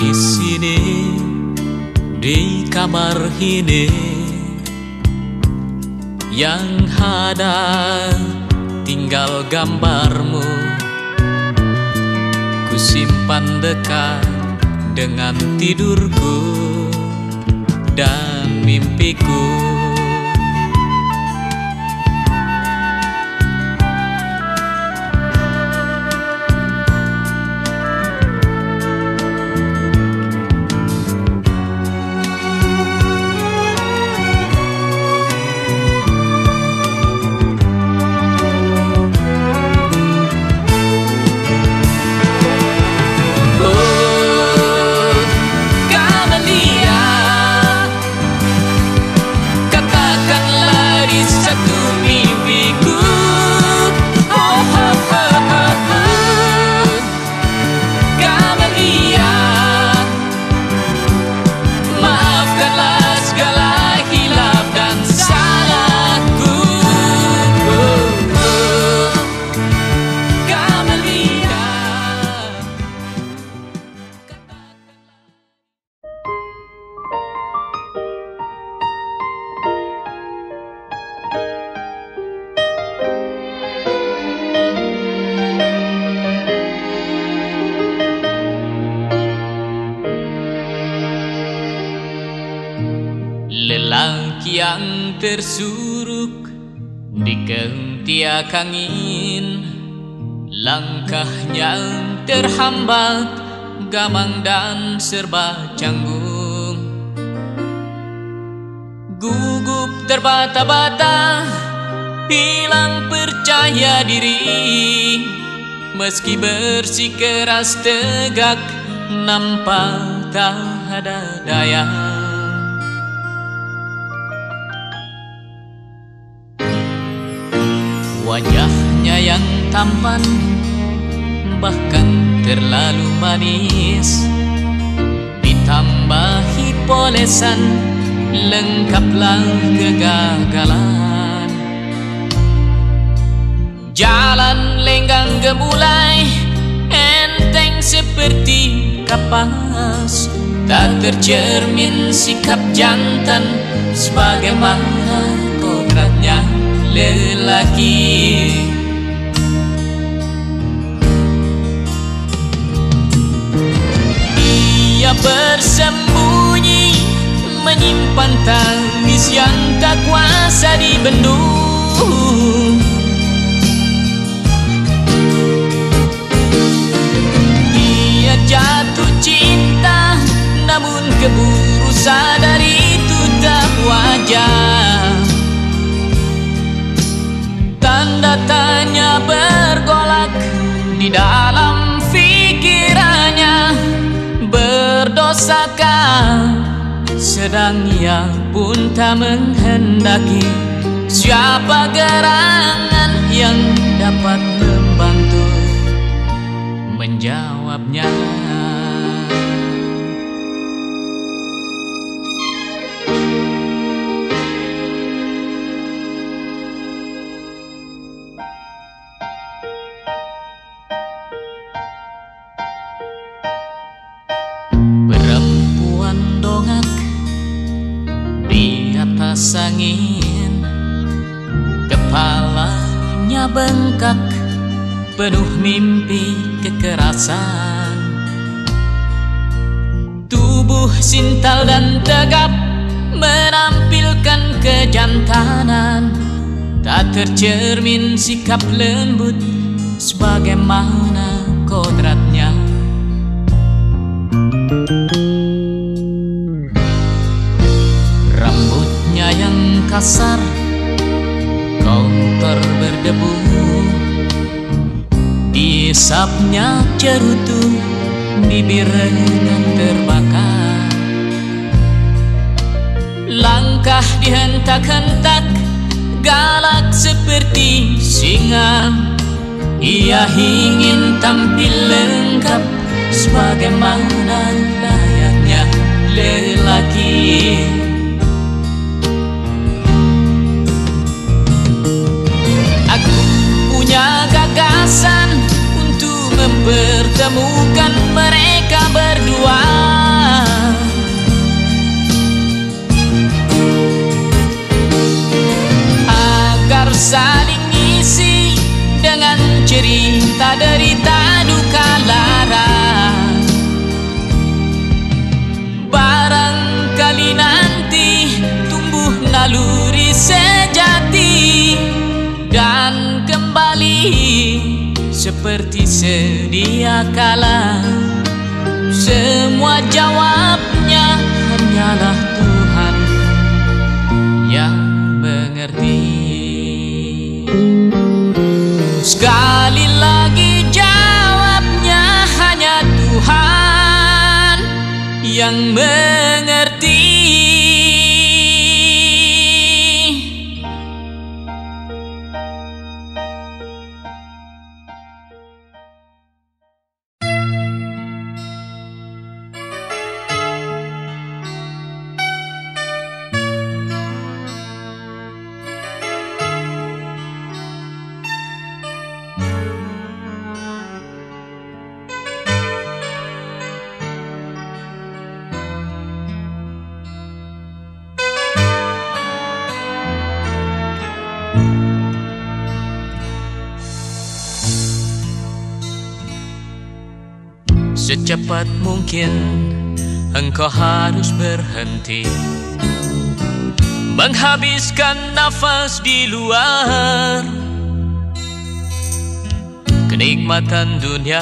di sini, di kamar ini, yang ada tinggal gambarmu, ku simpan dekat dengan tidurku dan mimpiku. Lelaki yang tersuruk di kentiak angin, langkahnya terhambat, gamang dan serba canggung. Gugup terbata-bata, hilang percaya diri, meski bersikeras tegak, nampak tak ada daya. Wajahnya yang tampan, bahkan terlalu manis, ditambahi polesan, lengkaplah kegagalan. Jalan lenggang gemulai, enteng seperti kapas, tak tercermin sikap jantan, sebagaimana kodratnya lelaki. Ia bersembunyi, menyimpan tangis yang tak kuasa dibendung. Ia jatuh cinta, namun keburu sadar itu tak wajar. Tanda tanya bergolak di dalam pikirannya, berdosakah? Sedang ia pun tak menghendaki siapa gerangan yang dapat membantu menjawabnya. Angin, kepalanya bengkak, penuh mimpi kekerasan. Tubuh sintal dan tegap, menampilkan kejantanan, tak tercermin sikap lembut, sebagaimana kodratnya. Kasar, kotor berdebu, isapnya cerutu, bibirnya terbakar. Langkah dihentak-hentak, galak seperti singa, ia ingin tampil lengkap, sebagaimana layaknya lelaki. Gagasan untuk mempertemukan mereka berdua. saling isi dengan cerita derita duka lara. Barangkali nanti tumbuh naluri sejati dan kembali seperti sedia kala. Semua jawabnya hanyalah Tuhan yang mengerti. Sekali lagi jawabnya hanya Tuhan yang mengerti. Secepat mungkin engkau harus berhenti menghabiskan nafas di luar. Kenikmatan dunia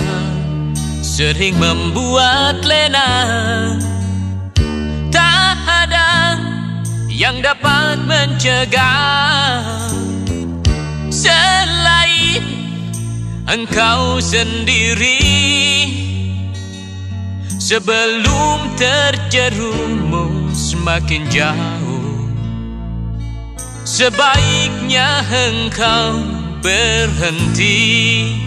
sering membuat lena. Tak ada yang dapat mencegah selain engkau sendiri. Sebelum terjerumus semakin jauh, sebaiknya engkau berhenti.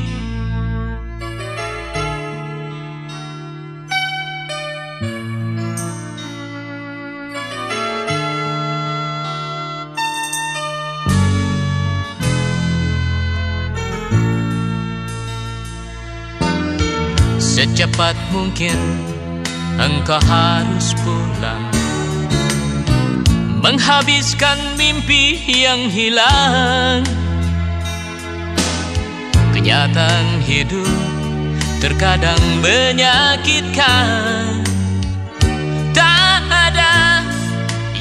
Secepat mungkin engkau harus pulang, menghabiskan mimpi yang hilang. Kenyataan hidup terkadang menyakitkan. Tak ada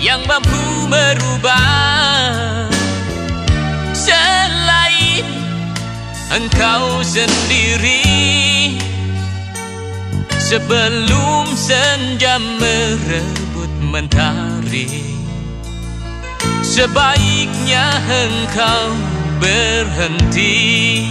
yang mampu merubah selain engkau sendiri. Sebelum senja merebut mentari, sebaiknya engkau berhenti.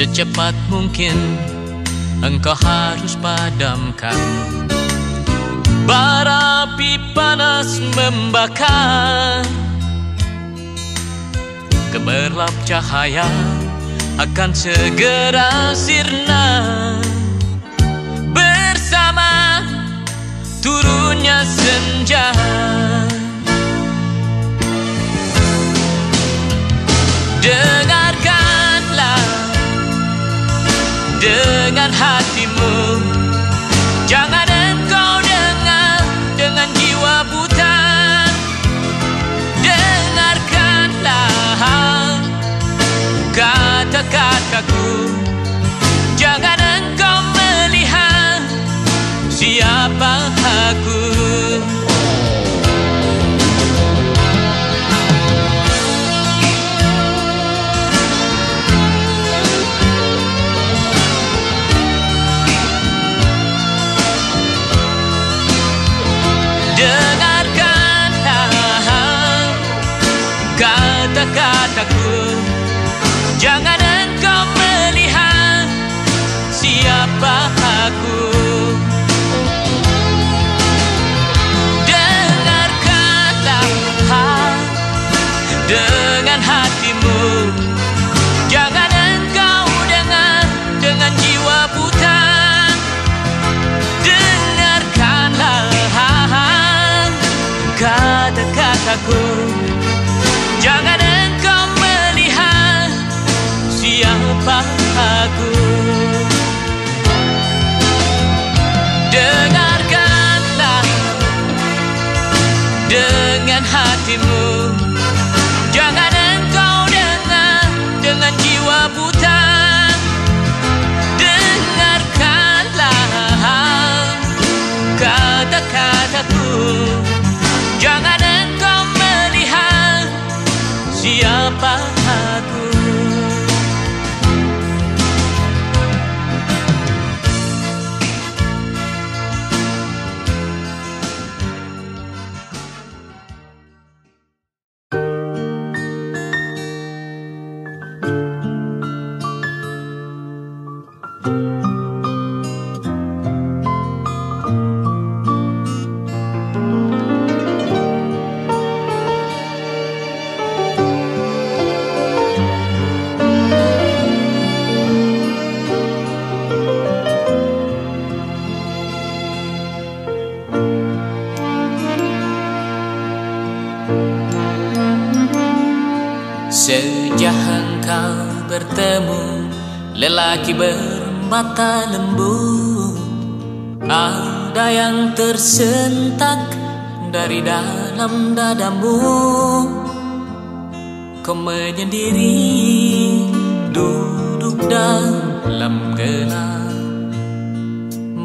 Secepat mungkin engkau harus padamkan bara api panas membakar. Gemerlap cahaya akan segera sirna bersama turunnya senja. Dengarkan dengan hatimu, jangan engkau dengar dengan jiwa buta. Dengarkanlah kata-kataku, jangan engkau melihat siapa aku. Kataku, jangan engkau melihat siapa aku. Dan hatimu. Jangan engkau dengan dengan jiwa buta. Dengarkanlah kata-kataku. Jangan engkau melihat siapa aku. Dengarkanlah dengan hatimu. Jangan engkau dengar dengan jiwa buta. Dengarkanlah kata-kataku. Jangan engkau melihat siapa aku. Sejak engkau bertemu lelaki bermata lembu, ada yang tersentak dari dalam dadamu. Kau menyendiri duduk dalam gelap,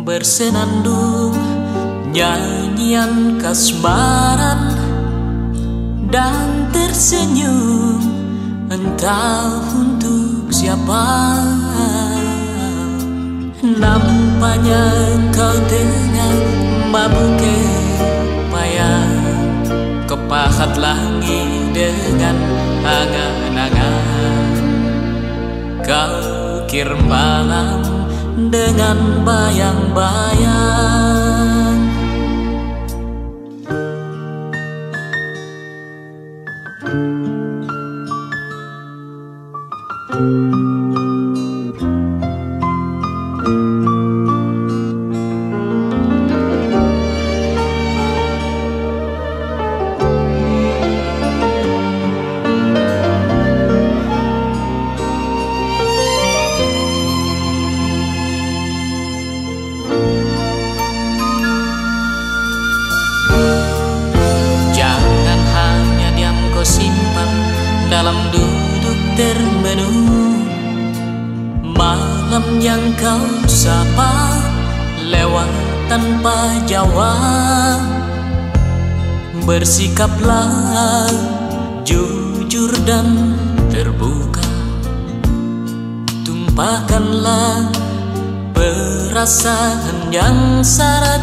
bersenandung nyanyian kasmaran dan tersenyum. Entah untuk siapa, nampaknya kau dengan mabuk kepayang. Kau pahat langit dengan angan-angan. Kau ukir malam dengan bayang-bayang. Bersikaplah jujur dan terbuka. Tumpahkanlah perasaan yang syarat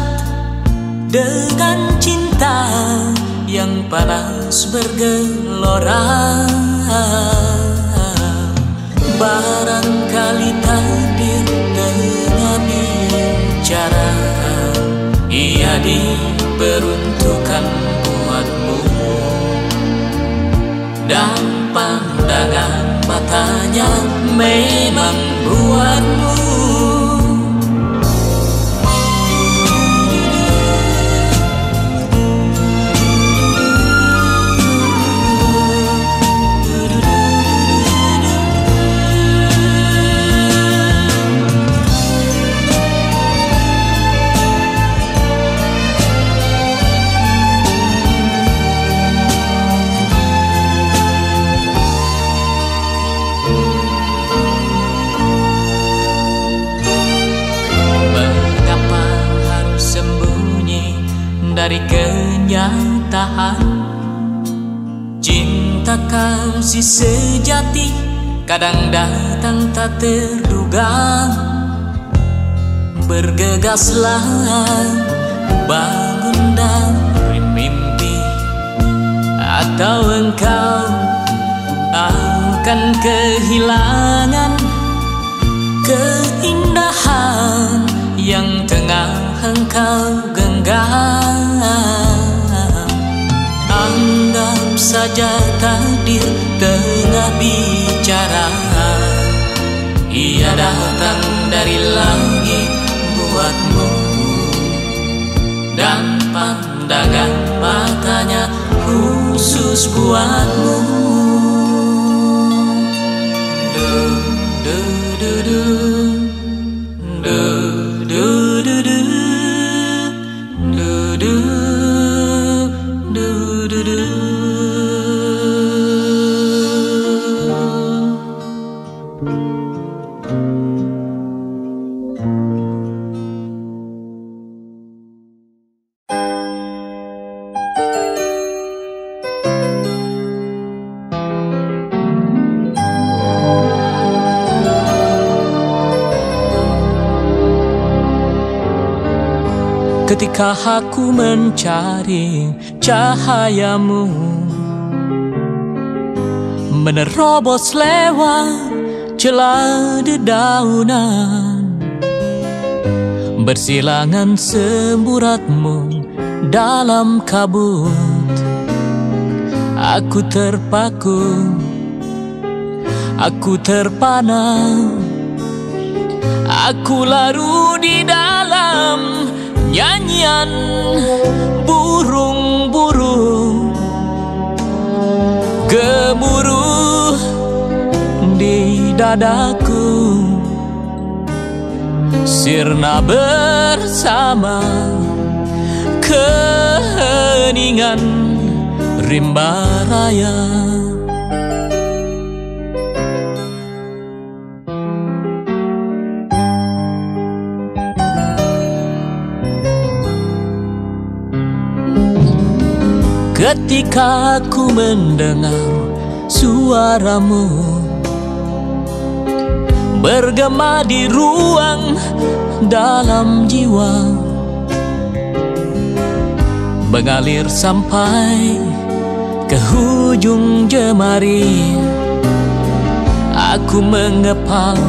dengan cinta yang panas bergelora. Barangkali takdir tengah bicara, ia diperuntukkan dan pandangan matanya memang buatmu. Dari kenyataan cinta kasih sejati kadang datang tak terduga. Bergegaslah bangun dari mimpi, atau engkau akan kehilangan keindahan yang tengah engkau genggam. Anggap saja takdir tengah bicara. Ia datang dari langit buatmu, dan pandangan matanya khusus buatmu. Ketika aku mencari cahayamu, menerobos lewat celah dedaunan, bersilangan semburatmu dalam kabut. Aku terpaku, aku terpana, aku larut di dalam nyanyian burung-burung gemuruh di dadaku, sirna bersama keheningan rimba raya. Ketika aku mendengar suaramu bergema di ruang dalam jiwa, mengalir sampai ke hujung jemari. Aku mengepal,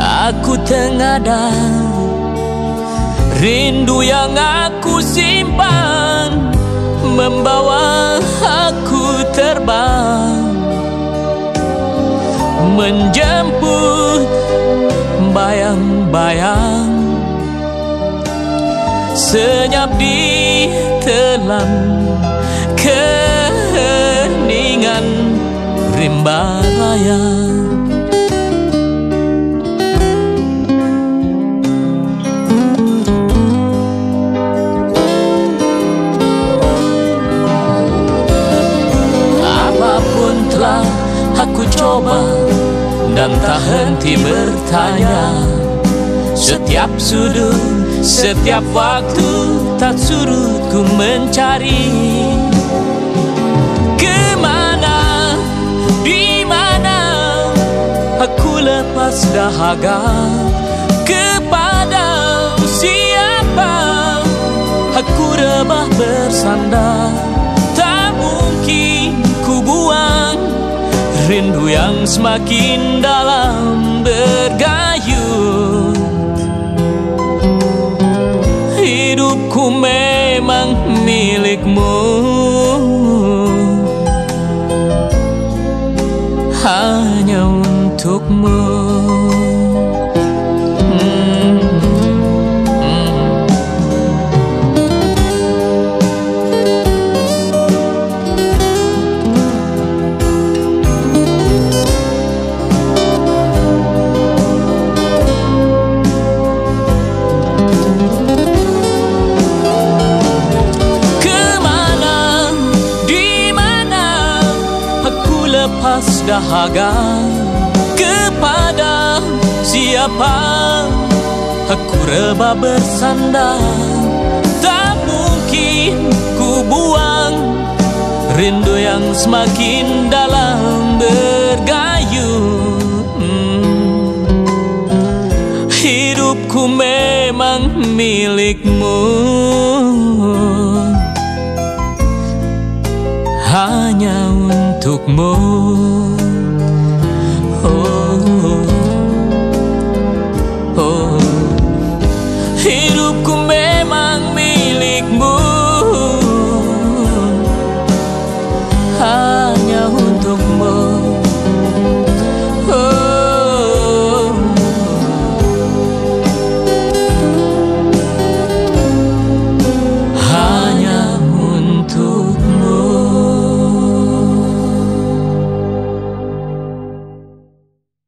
aku tengada, rindu yang aku simpan membawa aku terbang, menjemput bayang-bayang senyap di telan keheningan rimba raya. Aku coba dan tak henti bertanya, setiap sudut, setiap waktu tak surut ku mencari. Kemana, di mana aku lepas dahaga, kepada siapa aku rebah bersandar. Tak mungkin ku buang rindu yang semakin dalam bergayut. Hidupku memang milikmu, hanya untukmu. Dahaga, kepada siapa aku reba bersandar. Tak mungkin ku buang rindu yang semakin dalam bergayut. Hidupku memang milikmu, hanya untukmu. Oh, oh, oh. Hidupku